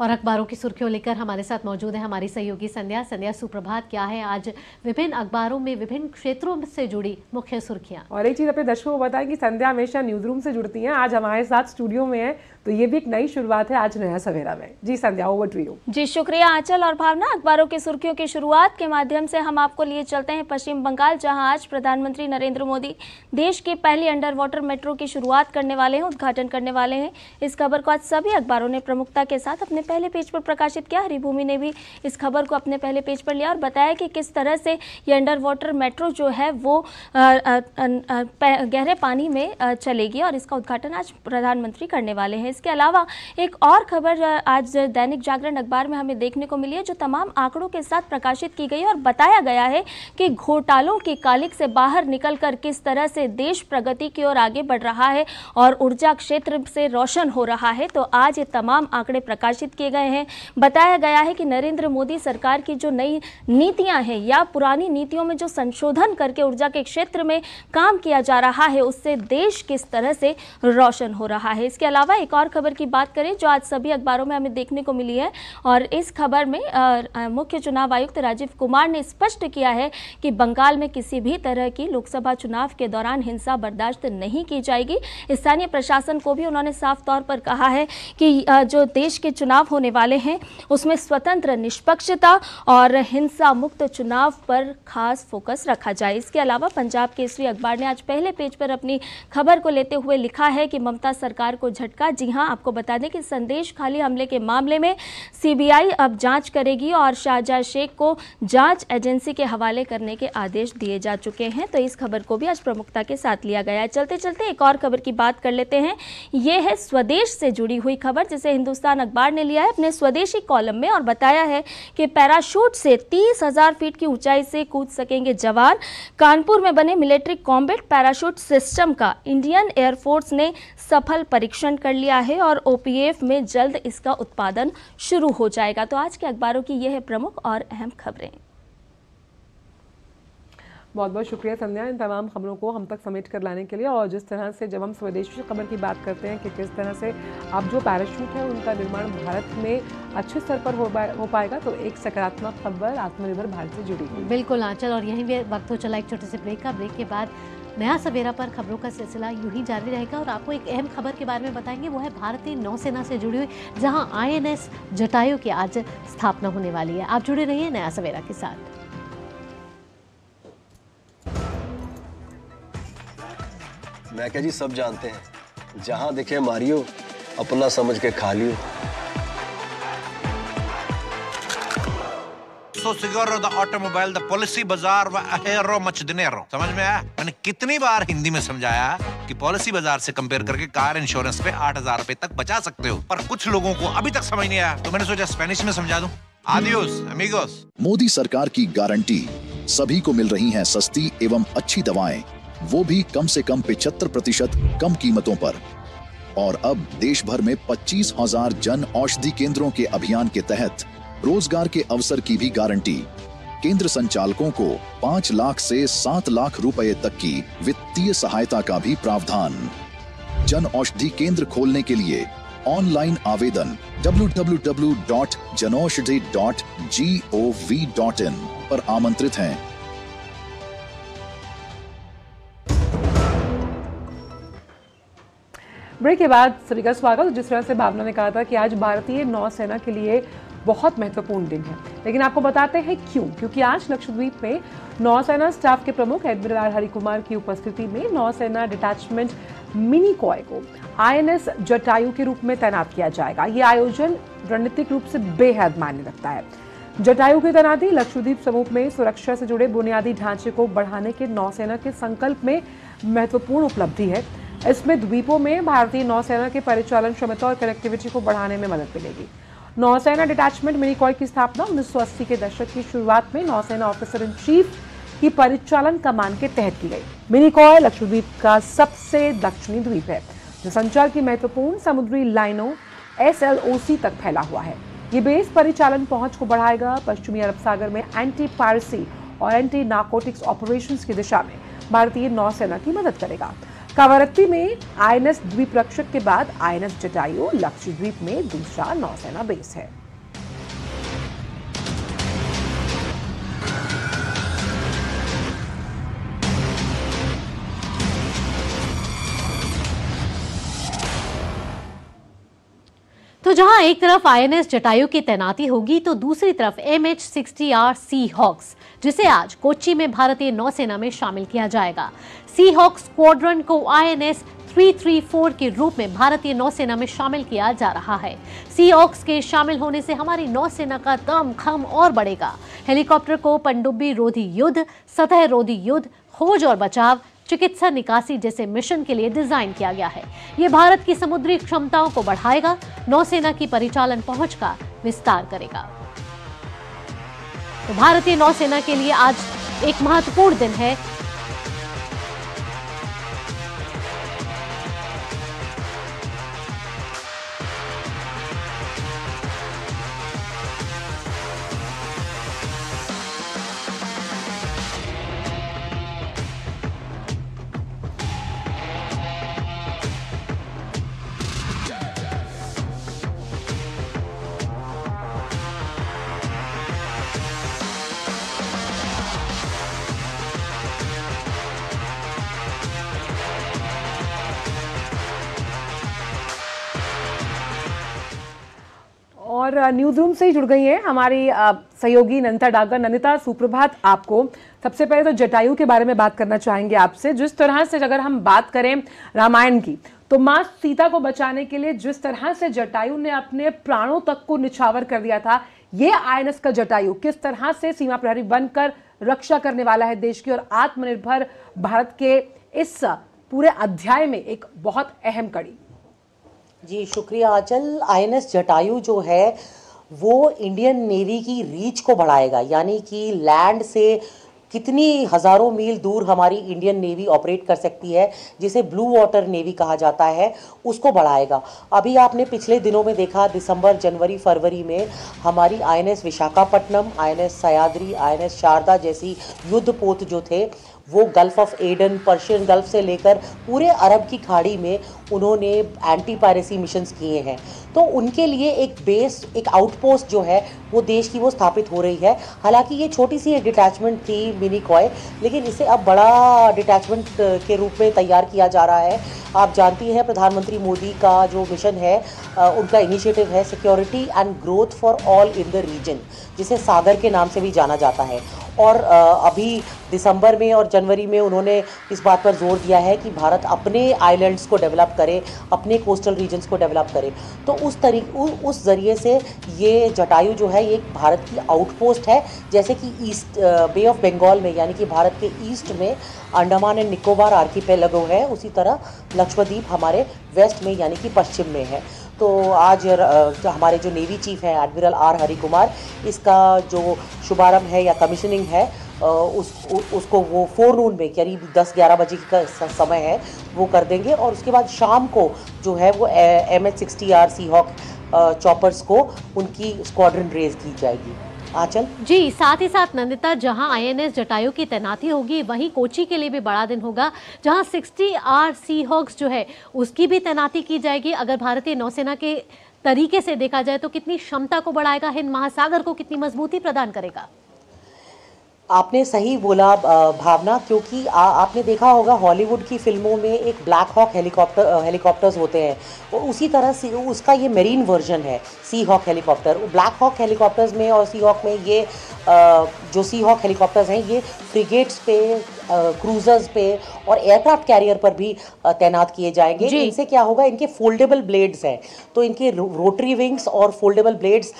और अखबारों की सुर्खियों लेकर हमारे साथ मौजूद है हमारी सहयोगी संध्या। संध्या, सुप्रभात। क्या है आज विभिन्न अखबारों में विभिन्न क्षेत्रों से जुड़ी मुख्य सुर्खियां? और एक चीज़ अपने दर्शकों को बताएं कि संध्या हमेशा न्यूज रूम से जुड़ती हैं, आज हमारे साथ स्टूडियो में है, तो ये भी एक नई शुरुआत है आज नया सवेरा में। जी संध्या, ओवर टू यू। जी शुक्रिया आंचल और भावना। अखबारों की सुर्खियों की शुरुआत के माध्यम से हम आपको लिए चलते हैं पश्चिम बंगाल, जहाँ आज प्रधानमंत्री नरेंद्र मोदी देश की पहली अंडर वाटर मेट्रो की शुरुआत करने वाले हैं, उद्घाटन करने वाले हैं। इस खबर को आज सभी अखबारों ने प्रमुखता के साथ अपने पहले पेज पर प्रकाशित किया। हरिभूमि ने भी इस खबर को अपने पहले पेज पर लिया और बताया कि किस तरह से ये अंडर वाटर मेट्रो जो है वो गहरे पानी में चलेगी और इसका उद्घाटन आज प्रधानमंत्री करने वाले हैं। इसके अलावा एक और खबर आज दैनिक जागरण अखबार में हमें देखने को मिली है, जो तमाम आंकड़ों के साथ प्रकाशित की गई और बताया गया है कि घोटालों की कालिक से बाहर निकलकर किस तरह से देश प्रगति की ओर आगे बढ़ रहा है और ऊर्जा क्षेत्र से रोशन हो रहा है। तो आज ये तमाम आंकड़े प्रकाश किए गए हैं। बताया गया है कि नरेंद्र मोदी सरकार की जो नई नीतियां हैं या पुरानी नीतियों में जो संशोधन करके ऊर्जा के क्षेत्र में काम किया जा रहा है, उससे देश किस तरह से रोशन हो रहा है। इसके अलावा एक और खबर की बात करें जो आज सभी अखबारों में हमें देखने को मिली है, और इस खबर में मुख्य चुनाव आयुक्त राजीव कुमार ने स्पष्ट किया है कि बंगाल में किसी भी तरह की लोकसभा चुनाव के दौरान हिंसा बर्दाश्त नहीं की जाएगी। स्थानीय प्रशासन को भी उन्होंने साफ तौर पर कहा है कि जो देश के चुनाव होने वाले हैं उसमें स्वतंत्र, निष्पक्षता और हिंसा मुक्त चुनाव पर खास फोकस रखा जाए। इसके अलावा पंजाब केसरी अखबार ने आज पहले पेज पर अपनी खबर को लेते हुए लिखा है कि ममता सरकार को झटका। जी हां, आपको बता दें कि संदेश खाली हमले के मामले में सीबीआई अब जांच करेगी और शाहजहां शेख को जांच एजेंसी के हवाले करने के आदेश दिए जा चुके हैं। तो इस खबर को भी आज प्रमुखता के साथ लिया गया है। चलते चलते एक और खबर की बात कर लेते हैं। यह है स्वदेश से जुड़ी हुई खबर, जिसे हिंदुस्तान अखबार ने लिया है अपने स्वदेशी कॉलम में और बताया है कि पैराशूट से तीस हज़ार फीट की ऊंचाई से कूद सकेंगे जवान। कानपुर में बने मिलिट्री कॉम्बैट पैराशूट सिस्टम का इंडियन एयरफोर्स ने सफल परीक्षण कर लिया है और ओपीएफ में जल्द इसका उत्पादन शुरू हो जाएगा। तो आज के अखबारों की यह है प्रमुख और अहम खबरें। बहुत बहुत शुक्रिया संध्या, इन तमाम खबरों को हम तक समेट कर लाने के लिए। और जिस तरह से जब हम स्वदेशी खबर की बात करते हैं कि किस तरह से अब जो पैराशूट है उनका निर्माण भारत में अच्छे स्तर पर हो पाएगा, तो एक सकारात्मक खबर आत्मनिर्भर भारत से जुड़ी हुई। बिल्कुल आंचल, और यहीं भी वक्त हो चला एक छोटे से ब्रेक का। ब्रेक के बाद नया सवेरा पर खबरों का सिलसिला यूं ही जारी रहेगा और आपको एक अहम खबर के बारे में बताएंगे, वो है भारतीय नौसेना से जुड़ी हुई, जहाँ आई एन एस जटायु की आज स्थापना होने वाली है। आप जुड़े रहिए नया सवेरा के साथ। मैं क्या जी, सब जानते हैं, जहां दिखे मारियो, अपना समझ के खा लियो। So cigar, the automobile, the policy bazaar, व अहेरो मच दिनेरो। समझ में आया? मैंने कितनी बार हिंदी में समझाया आपकी पॉलिसी बाजार से कंपेयर करके कार इंश्योरेंस पे आठ हजार रूपए तक बचा सकते हो, पर कुछ लोगों को अभी तक समझ नहीं आया तो मैंने सोचा स्पेनिश में समझा दूं। Adios amigos. मोदी सरकार की गारंटी, सभी को मिल रही है सस्ती एवं अच्छी दवाएं, वो भी कम से कम पिछहत्तर प्रतिशत कम कीमतों पर। और अब देश भर में पच्चीस हजार जन औषधि केंद्रों के अभियान के तहत रोजगार के अवसर की भी गारंटी। केंद्र संचालकों को पाँच लाख से सात लाख रुपए तक की वित्तीय सहायता का भी प्रावधान। जन औषधि केंद्र खोलने के लिए ऑनलाइन आवेदन W W W dot Janaushadhi dot G O V dot in पर आमंत्रित हैं। ब्रेक के बाद सभी का स्वागत। जिस तरह से भावना ने कहा था कि आज भारतीय नौसेना के लिए बहुत महत्वपूर्ण दिन है, लेकिन आपको बताते हैं क्यों। क्योंकि आज लक्षद्वीप में नौसेना स्टाफ के प्रमुख एडमिरल हरि कुमार की उपस्थिति में नौसेना डिटैचमेंट मिनी कॉय को आईएनएस जटायु के रूप में तैनात किया जाएगा। ये आयोजन रणनीतिक रूप से बेहद मायने रखता है। जटायु की तैनाती लक्षद्वीप समूह में सुरक्षा से जुड़े बुनियादी ढांचे को बढ़ाने के नौसेना के संकल्प में महत्वपूर्ण उपलब्धि है। इसमें द्वीपों में भारतीय नौसेना के परिचालन क्षमता और कनेक्टिविटी को बढ़ाने में मदद मिलेगी। नौसेना डिटैचमेंट मिनी कॉय की स्थापना उन्नीस सौ अस्सी के दशक की शुरुआत में नौसेना ऑफिसर इन चीफ की परिचालन कमान के तहत की गई। मिनी कॉय लक्षद्वीप का सबसे दक्षिणी द्वीप है जो संचार की महत्वपूर्ण समुद्री लाइनों एस एल ओ सी तक फैला हुआ है। ये बेस परिचालन पहुंच को बढ़ाएगा। पश्चिमी अरब सागर में एंटी पारसी और एंटी नार्कोटिक्स ऑपरेशन की दिशा में भारतीय नौसेना की मदद करेगा। कावरत्ती में आईएनएस द्वीप रक्षक के बाद आईएनएस जटायु लक्षद्वीप में दूसरा नौसेना बेस है। तो जहां एक तरफ आईएनएस जटायु की तैनाती होगी तो दूसरी तरफ एमएच सिक्सटी आर सीहॉक, जिसे आज कोच्चि में भारतीय नौसेना में शामिल किया जाएगा। सीहॉक स्क्वाड्रन को आईएनएस तीन सौ चौंतीस के रूप में भारतीय नौसेना में शामिल किया जा रहा है। सीहॉक के शामिल होने से हमारी नौसेना का दमखम और बढ़ेगा। हेलीकॉप्टर को पनडुब्बी रोधी युद्ध, सतह रोधी युद्ध, खोज और बचाव, चिकित्सा निकासी जैसे मिशन के लिए डिजाइन किया गया है। ये भारत की समुद्री क्षमताओं को बढ़ाएगा, नौसेना की परिचालन पहुंच का विस्तार करेगा। तो भारतीय नौसेना के लिए आज एक महत्वपूर्ण दिन है। न्यूज रूम से ही जुड़ गई हैं हमारी सहयोगी ननिता डागर। ननिता, सुप्रभात आपको। सबसे पहले तो जटायु के बारे में बात करना चाहेंगे आपसे। जिस तरह से अगर हम बात करें रामायण की, तो माँ सीता को बचाने के लिए जिस तरह से जटायु ने अपने प्राणों तक को निछावर कर दिया था, ये आईएनएस का जटायु किस तरह से सीमा प्रहरी बनकर रक्षा करने वाला है देश की और आत्मनिर्भर भारत के इस पूरे अध्याय में एक बहुत अहम कड़ी। जी शुक्रिया आंचल। आईएनएस जटायु जो है वो इंडियन नेवी की रीच को बढ़ाएगा, यानी कि लैंड से कितनी हज़ारों मील दूर हमारी इंडियन नेवी ऑपरेट कर सकती है, जिसे ब्लू वाटर नेवी कहा जाता है, उसको बढ़ाएगा। अभी आपने पिछले दिनों में देखा दिसंबर, जनवरी, फरवरी में हमारी INS Visakhapatnam, INS Sahyadri, INS Sharda जैसी युद्धपोत जो थे वो Gulf of Aden, Persian Gulf से लेकर पूरे अरब की खाड़ी में उन्होंने एंटी पायरेसी मिशंस किए हैं। तो उनके लिए एक बेस, एक आउटपोस्ट जो है वो देश की वो स्थापित हो रही है। हालांकि ये छोटी सी एक डिटैचमेंट थी मिनी कॉय, लेकिन इसे अब बड़ा डिटैचमेंट के रूप में तैयार किया जा रहा है। आप जानती हैं प्रधानमंत्री मोदी का जो मिशन है, उनका इनिशिएटिव है security and growth for all in the region, जिसे सागर के नाम से भी जाना जाता है। और अभी दिसंबर में और जनवरी में उन्होंने इस बात पर जोर दिया है कि भारत अपने आइलैंड्स को डेवलप करें, अपने कोस्टल रीजन्स को डेवलप करें। तो उस तरीके उस जरिए से ये जटायु जो है ये भारत की आउटपोस्ट है, जैसे कि ईस्ट बे ऑफ बंगाल में यानी कि भारत के ईस्ट में अंडमान एंड निकोबार आर्किपेलागो है, उसी तरह लक्षद्वीप हमारे वेस्ट में यानी कि पश्चिम में है। तो आज हमारे जो नेवी चीफ हैं एडमिरल हरि कुमार, इसका जो शुभारंभ है या कमीशनिंग है उस उ, उसको वो फोरनून में करीब दस ग्यारह बजे का समय है वो कर देंगे। और उसके बाद शाम को जो है वो MH sixty R Seahawk choppers को उनकी स्क्वाड्रन रेज की जाएगी। आंचल जी, साथ ही साथ नंदिता, जहां आईएनएस जटायु की तैनाती होगी वहीं कोची के लिए भी बड़ा दिन होगा, जहां सिक्सटी आर सीहॉक्स जो है उसकी भी तैनाती की जाएगी। अगर भारतीय नौसेना के तरीके से देखा जाए तो कितनी क्षमता को बढ़ाएगा, हिंद महासागर को कितनी मजबूती प्रदान करेगा। आपने सही बोला भावना, क्योंकि आ, आपने देखा होगा हॉलीवुड की फिल्मों में एक ब्लैक हॉक हेलीकॉप्टर हेलीकॉप्टर्स होते हैं, और उसी तरह से उसका ये मेरीन वर्जन है sea hawk helicopter. Black hawk helicopters में और सी हॉक में ये आ, जो सी हॉक हेलीकॉप्टर्स हैं ये फ्रिगेट्स पे, क्रूजर्स पे और एयरक्राफ्ट कैरियर पर भी तैनात किए जाएंगे। इनसे क्या होगा, इनके फोल्डेबल ब्लेड्स हैं, तो इनके रोटरी विंग्स और फोल्डेबल ब्लेड्स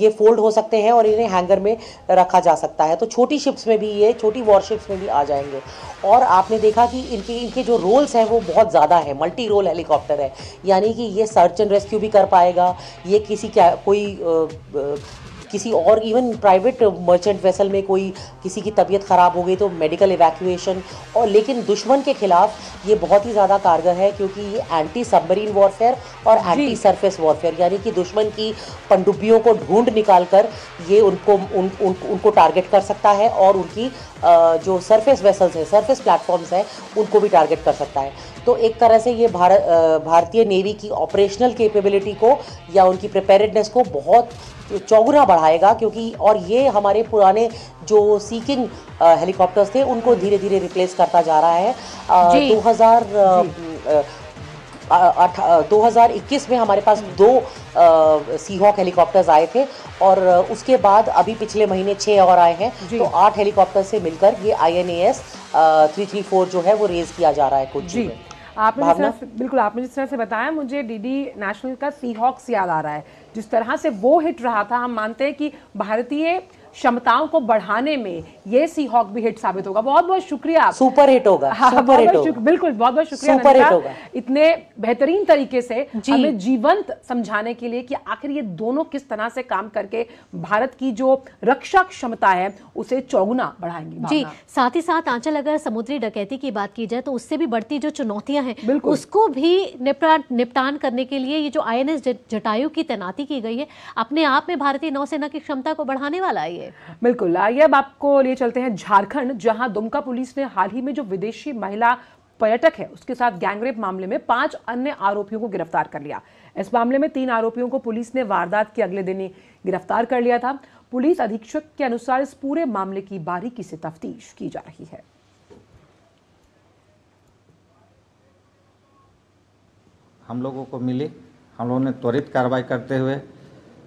ये फोल्ड हो सकते हैं और इन्हें हैंगर में रखा जा सकता है। तो छोटी शिप्स में भी ये, छोटी वॉरशिप्स में भी आ जाएंगे। और आपने देखा कि इनके इनके जो रोल्स हैं वो बहुत ज़्यादा है, मल्टी रोल हेलीकॉप्टर है, यानी कि ये सर्च एंड रेस्क्यू भी कर पाएगा, ये किसी क्या कोई आ, आ, किसी और इवन प्राइवेट मर्चेंट वेसल में कोई किसी की तबीयत ख़राब हो गई तो मेडिकल इवैक्यूएशन, और लेकिन दुश्मन के खिलाफ ये बहुत ही ज़्यादा कारगर है क्योंकि ये एंटी सबमरीन वॉरफेयर और एंटी सरफेस वॉरफेयर यानी कि दुश्मन की पनडुब्बियों को ढूंढ निकालकर ये उनको उन, उन, उनको टारगेट कर सकता है और उनकी जो सरफेस वेसल्स हैं, सरफेस प्लेटफॉर्म्स हैं, उनको भी टारगेट कर सकता है। तो एक तरह से ये भारत भारतीय नेवी की ऑपरेशनल कैपेबिलिटी को या उनकी प्रिपेयर्डनेस को बहुत चौगुना बढ़ाएगा, क्योंकि और ये हमारे पुराने जो सीकिंग हेलीकॉप्टर्स थे उनको धीरे धीरे रिप्लेस करता जा रहा है। दो हज़ार दो हज़ार इक्कीस में हमारे पास दो सीहॉक हेलीकॉप्टर्स आए थे और उसके बाद अभी पिछले महीने छः और आए हैं, तो आठ हेलीकॉप्टर से मिलकर ये I N S three three four जो है वो रेज किया जा रहा है कोची में। आपने जिस तरह से बिल्कुल आपने जिस तरह से बताया, मुझे डीडी नेशनल का सीहॉक्स याद आ रहा है, जिस तरह से वो हिट रहा था। हम मानते हैं कि भारतीय क्षमताओं को बढ़ाने में ये सीहॉक भी हिट साबित होगा। बहुत बहुत शुक्रिया, सुपर हिट होगा। हाँ, सुपर हिट होगा, बिल्कुल। बहुत बहुत शुक्रिया सुपर हिट होगा, इतने बेहतरीन तरीके से हमें जीवंत समझाने के लिए कि आखिर ये दोनों किस तरह से काम करके भारत की जो रक्षा क्षमता है उसे चौगुना बढ़ाएंगे। जी, साथ ही साथ आंचल, अगर समुद्री डकैती की बात की जाए तो उससे भी बढ़ती जो चुनौतियां हैं उसको भी निपटान करने के लिए ये जो आई एन एस जटायु की तैनाती की गई है अपने आप में भारतीय नौसेना की क्षमता को बढ़ाने वाला है। बिल्कुल, आइए अब आपको लिए चलते हैं झारखंड, जहां दुमका पुलिस ने हाल ही में जो विदेशी महिला पर्यटक है उसके साथ गैंगरेप मामले में पांच अन्य आरोपियों को गिरफ्तार कर लिया। इस मामले में तीन आरोपियों को पुलिस ने वारदात के अगले दिन ही गिरफ्तार कर लिया था। पुलिस अधीक्षक के अनुसार इस पूरे मामले की बारीकी से तफ्तीश की जा रही है। हम लोगों को मिली, हम लोगों ने त्वरित कार्रवाई करते हुए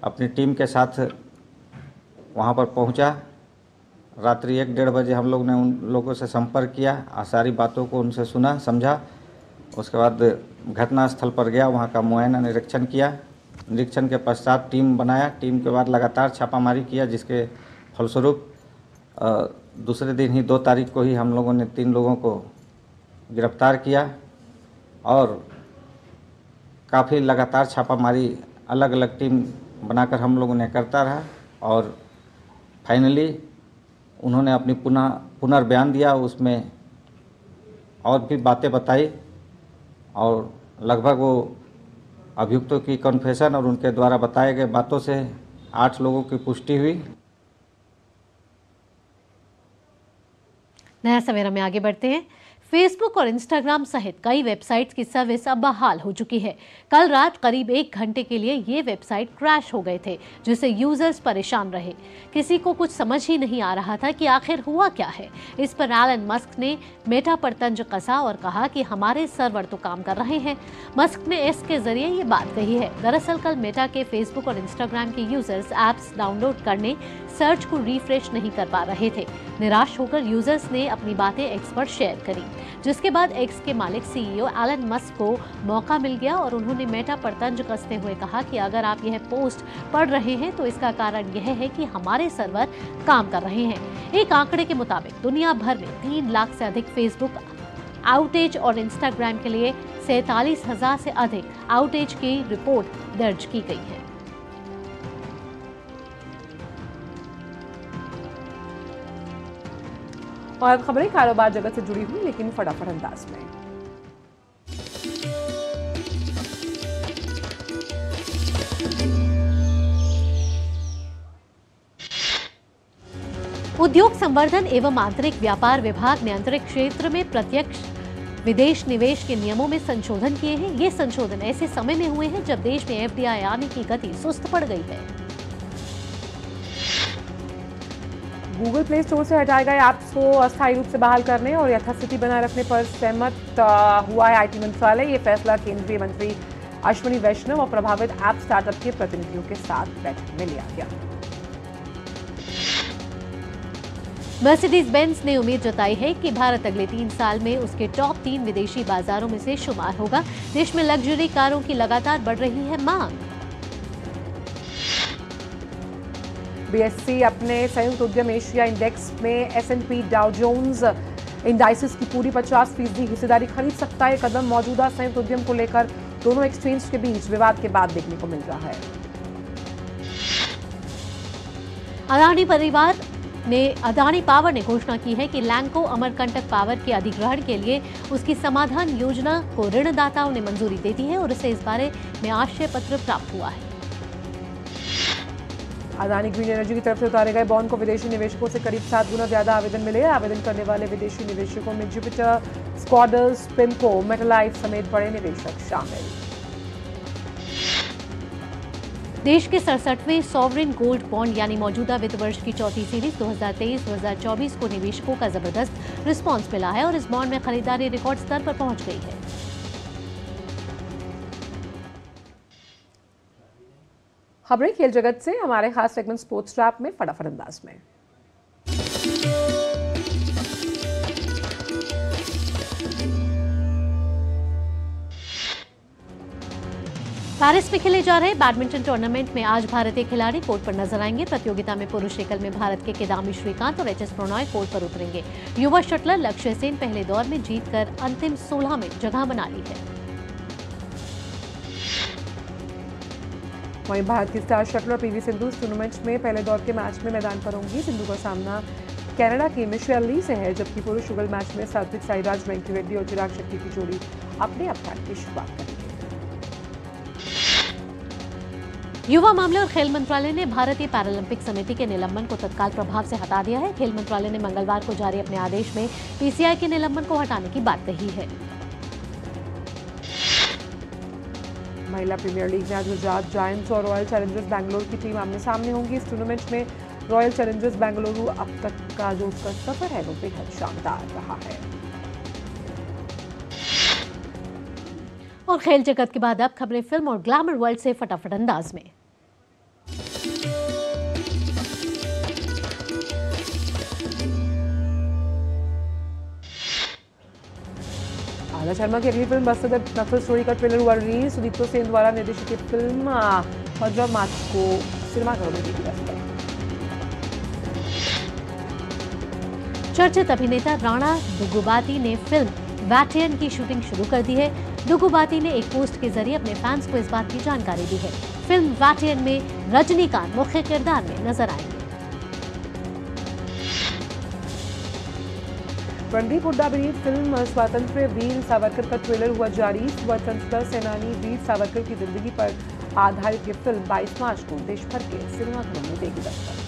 अपनी टीम के साथ वहाँ पर पहुँचा। रात्रि एक डेढ़ बजे हम लोग ने उन लोगों से संपर्क किया, आ सारी बातों को उनसे सुना समझा। उसके बाद घटनास्थल पर गया, वहाँ का मुआयना निरीक्षण किया। निरीक्षण के पश्चात टीम बनाया, टीम के बाद लगातार छापामारी किया, जिसके फलस्वरूप दूसरे दिन ही दो तारीख को ही हम लोगों ने तीन लोगों को गिरफ्तार किया। और काफ़ी लगातार छापामारी अलग अलग टीम बनाकर हम लोगों ने करता रहा और फाइनली उन्होंने अपनी पुनः पुनर्बयान दिया, उसमें और भी बातें बताई और लगभग वो अभियुक्तों की कन्फेशन और उनके द्वारा बताए गए बातों से आठ लोगों की पुष्टि हुई। नया सवेरा में आगे बढ़ते हैं। फेसबुक और इंस्टाग्राम सहित कई वेबसाइट्स की सर्विस अब बहाल हो चुकी है। कल रात करीब एक घंटे के लिए ये वेबसाइट क्रैश हो गए थे, जिससे यूजर्स परेशान रहे। किसी को कुछ समझ ही नहीं आ रहा था कि आखिर हुआ क्या है। इस पर एलन मस्क ने मेटा पर तंज कसा और कहा कि हमारे सर्वर तो काम कर रहे हैं। मस्क ने एस के जरिए ये बात कही है। दरअसल कल मेटा के फेसबुक और इंस्टाग्राम के यूजर्स ऐप्स डाउनलोड करने, सर्च को रिफ्रेश नहीं कर पा रहे थे। निराश होकर यूजर्स ने अपनी बातें एक्स पर शेयर करी। जिसके बाद एक्स के मालिक सीईओ एलन मस्क को मौका मिल गया और उन्होंने मेटा पर तंज कसते हुए कहा कि अगर आप यह पोस्ट पढ़ रहे हैं तो इसका कारण यह है कि हमारे सर्वर काम कर रहे हैं। एक आंकड़े के मुताबिक दुनिया भर में तीन लाख से अधिक फेसबुक आउटेज और इंस्टाग्राम के लिए सैतालीस हजार से अधिक आउटेज की रिपोर्ट दर्ज की गई है। और खबरें कारोबार जगत से जुड़ी हुई लेकिन फटाफट अंदाज में। उद्योग संवर्धन एवं आंतरिक व्यापार विभाग ने आंतरिक क्षेत्र में प्रत्यक्ष विदेश निवेश के नियमों में संशोधन किए हैं। ये संशोधन ऐसे समय में हुए हैं जब देश में एफडीआई आने की गति सुस्त पड़ गई है। गूगल प्ले स्टोर से हटाए गए ऐप्स को अस्थायी रूप से बहाल करने और यथास्थिति बनाए रखने पर सहमत हुआ है आईटी मंत्रालय। ये फैसला केंद्रीय मंत्री अश्विनी वैष्णव और प्रभावित ऐप स्टार्टअप के प्रतिनिधियों के साथ बैठक में लिया गया। मर्सिडीज बेंज ने उम्मीद जताई है कि भारत अगले तीन साल में उसके टॉप तीन विदेशी बाजारों में से शुमार होगा। देश में लग्जरी कारों की लगातार बढ़ रही है मांग। बीएससी अपने संयुक्त उद्यम एशिया इंडेक्स में एसएनपी डाउ जोन्स इंडाइसिस की पूरी पचास फीसदी हिस्सेदारी खरीद सकता है। कदम मौजूदा संयुक्त उद्यम को लेकर दोनों एक्सचेंज के बीच विवाद के बाद देखने को मिल रहा है। अदानी परिवार ने अदानी पावर ने घोषणा की है कि लैंको अमरकंटक पावर के अधिग्रहण के लिए उसकी समाधान योजना को ऋणदाताओं ने मंजूरी दे दी है और इसे इस बारे में आशय पत्र प्राप्त हुआ है। अदानी ग्रीन एनर्जी की तरफ से उतारे गए बॉन्ड को विदेशी निवेशकों से करीब सात गुना ज्यादा आवेदन मिले। आवेदन करने वाले विदेशी निवेशकों में जुपिटर, स्कॉडर्स, पिमको, मेटालाइफ समेत बड़े निवेशक शामिल। देश के सड़सठवें सॉवरेन गोल्ड बॉन्ड यानी मौजूदा वित्त वर्ष की चौथी सीरीज दो हज़ार तेईस दो हज़ार चौबीस को निवेशकों का जबरदस्त रिस्पॉन्स मिला है और इस बॉन्ड में खरीदारी रिकॉर्ड स्तर पर पहुंच गई है। खबरें खेल जगत से हमारे खास सेगमेंट स्पोर्ट्स ट्रैप में फटाफट अंदाज में। पेरिस में खेले जा रहे बैडमिंटन टूर्नामेंट में आज भारतीय खिलाड़ी कोर्ट पर नजर आएंगे। प्रतियोगिता में पुरुष एकल में भारत के किदम्बी श्रीकांत और एच एस प्रणॉय कोर्ट पर उतरेंगे। युवा शटलर लक्ष्य सेन पहले दौर में जीतकर अंतिम सोलह में जगह बना ली है। वहीं भारत की स्टार शटलर पीवी सिंधु इस टूर्नामेंट में पहले दौर के मैच में मैदान पर होंगी। सिंधु का सामना कनाडा की मिशेल ली से है, जबकि पुरुष सिंगल मैच में सात्विक साईराज, वेंकी रेड्डी और चिराग शेट्टी की जोड़ी अपने अभियान की शुरुआत करेगी। युवा मामले और खेल मंत्रालय ने भारतीय पैरालंपिक समिति के निलंबन को तत्काल प्रभाव से हटा दिया है। खेल मंत्रालय ने मंगलवार को जारी अपने आदेश में पीसीआई के निलंबन को हटाने की बात कही है। महिला प्रीमियर लीग में आज गुजरात जायंट्स और रॉयल चैलेंजर्स बेंगलुरु की टीम आमने सामने होंगी। इस टूर्नामेंट में रॉयल चैलेंजर्स बेंगलुरु अब तक का जो उसका सफर है वो बेहद शानदार रहा है। और खेल जगत के बाद अब खबरें फिल्म और ग्लैमर वर्ल्ड से फटाफट अंदाज में। आदा शर्मा की अगली फिल्म बस्तदर नफल स्टोरी का ट्रेलर हुआ रिलीज। सुदीप्तो सेन द्वारा निर्देशित फिल्म पंद्रह मार्च को सिनेमाघरों में देखी जा सकती। चर्चित अभिनेता राणा दुगुबाती ने फिल्म वैटियन की शूटिंग शुरू कर दी है। दुगुबाती ने एक पोस्ट के जरिए अपने फैंस को इस बात की जानकारी दी है। फिल्म वैटियन में रजनीकांत मुख्य किरदार में नजर आएंगे। रणदीप हुड्डा अभिनीत फिल्म स्वतंत्र वीर सावरकर का ट्रेलर हुआ जारी। स्वतंत्रता सेनानी वीर सावरकर की जिंदगी पर आधारित ये फिल्म बाईस मार्च को देश भर के सिनेमाघरों में देखी जा सकती।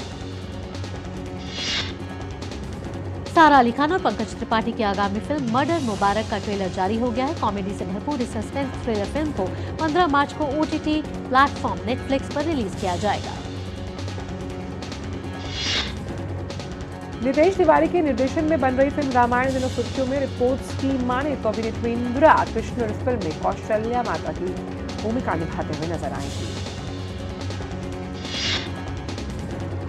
सारा अली खान और पंकज त्रिपाठी की आगामी फिल्म मर्डर मुबारक का ट्रेलर जारी हो गया है। कॉमेडी से भरपूर इस सस्पेंस थ्रिलर फिल्म को पंद्रह मार्च को ओटीटी प्लेटफॉर्म नेटफ्लिक्स पर रिलीज किया जाएगा। नितेश तिवारी के निर्देशन में बन रही फिल्म रामायण दिनों सुर्खियों में। रिपोर्ट्स की माने तो अभिनेत्री इंदिरा कृष्ण इस फिल्म में कौशल्या माता की भूमिका निभाते हुए नजर आएंगी।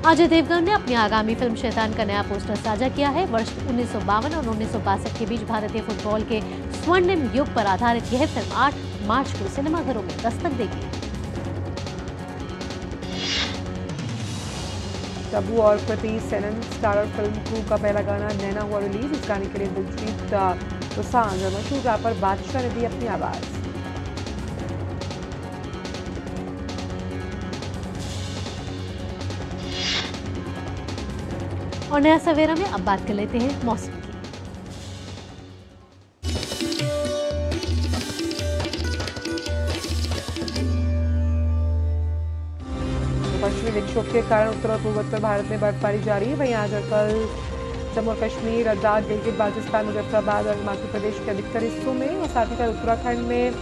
अजय देवगन ने अपनी आगामी फिल्म शैतान का नया पोस्टर साझा किया है। वर्ष उन्नीस सौ बावन और उन्नीस सौ बासठ के बीच भारतीय फुटबॉल के स्वर्णिम युग पर आधारित यह फिल्म आठ मार्च को सिनेमाघरों में दस्तक देगी। तब्बू और प्रतीश सेनन स्टारर फिल्म टू का पहला गाना नैना हुआ रिलीज। इस गाने के लिए दिलजीत दोसांझ और मशहूर रैपर बादशाह ने दी अपनी आवाज़। और नया सवेरा में अब बात कर लेते हैं मौसम। विक्षोभ के कारण उत्तर और पूर्वोत्तर भारत में बर्फबारी जारी है। वहीं आज और कल जम्मू और कश्मीर, लद्दाख, गिलगित बाल्टिस्तान, मुजफ्फराबाद और हिमाचल प्रदेश के अधिकतर हिस्सों में और साथ ही साथ उत्तराखंड में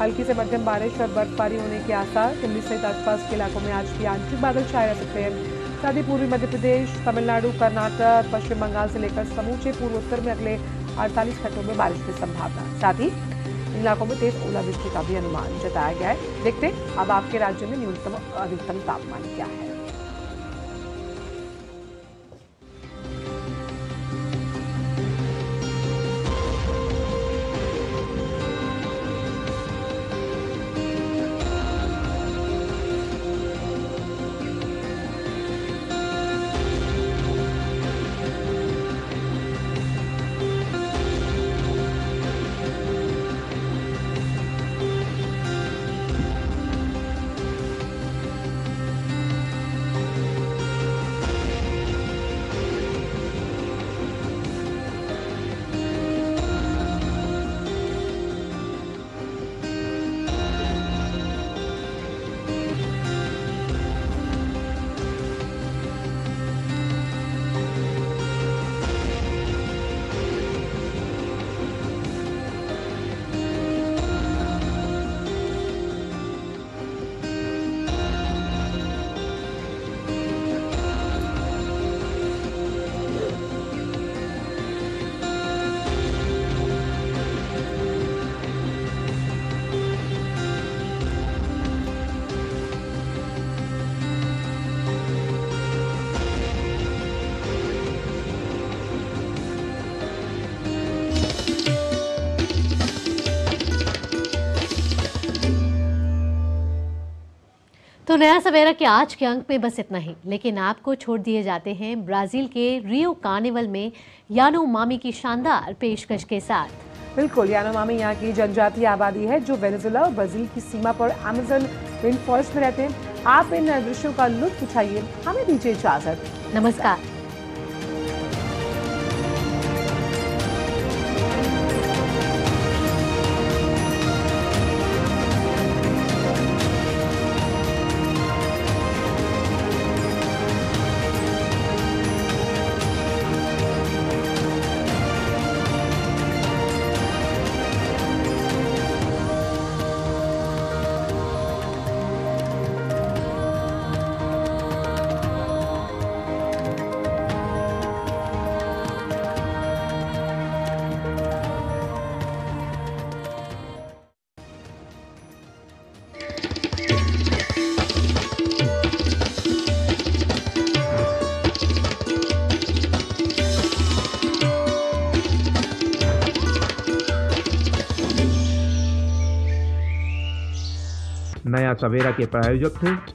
हल्की से मध्यम बारिश और बर्फबारी होने के आसार। दिल्ली सहित आसपास के इलाकों में आज भी आंशिक बादल छाए रह सकते हैं। साथ ही पूर्वी मध्य प्रदेश, तमिलनाडु, कर्नाटक, पश्चिम बंगाल से लेकर समूचे पूर्वोत्तर में अगले अड़तालीस घंटों में बारिश की संभावना। साथ ही इन इलाकों में तेज ओलावृष्टि का भी अनुमान जताया गया है। देखते हैं अब आपके राज्य में न्यूनतम और अधिकतम तापमान क्या है। तो नया सवेरा के आज के अंक में बस इतना ही, लेकिन आपको छोड़ दिए जाते हैं ब्राज़ील के रियो कार्निवल में यानो मामी की शानदार पेशकश के साथ। बिल्कुल, यानो मामी यहाँ की जनजातीय आबादी है जो वेनेजुएला और ब्राज़ील की सीमा पर अमेज़न रेन फॉरेस्ट में रहते हैं। आप इन दृश्यों का लुत्फ उठाइए, हमें दीजिए इजाजत, नमस्कार। नया सवेरा के प्रायोजक थे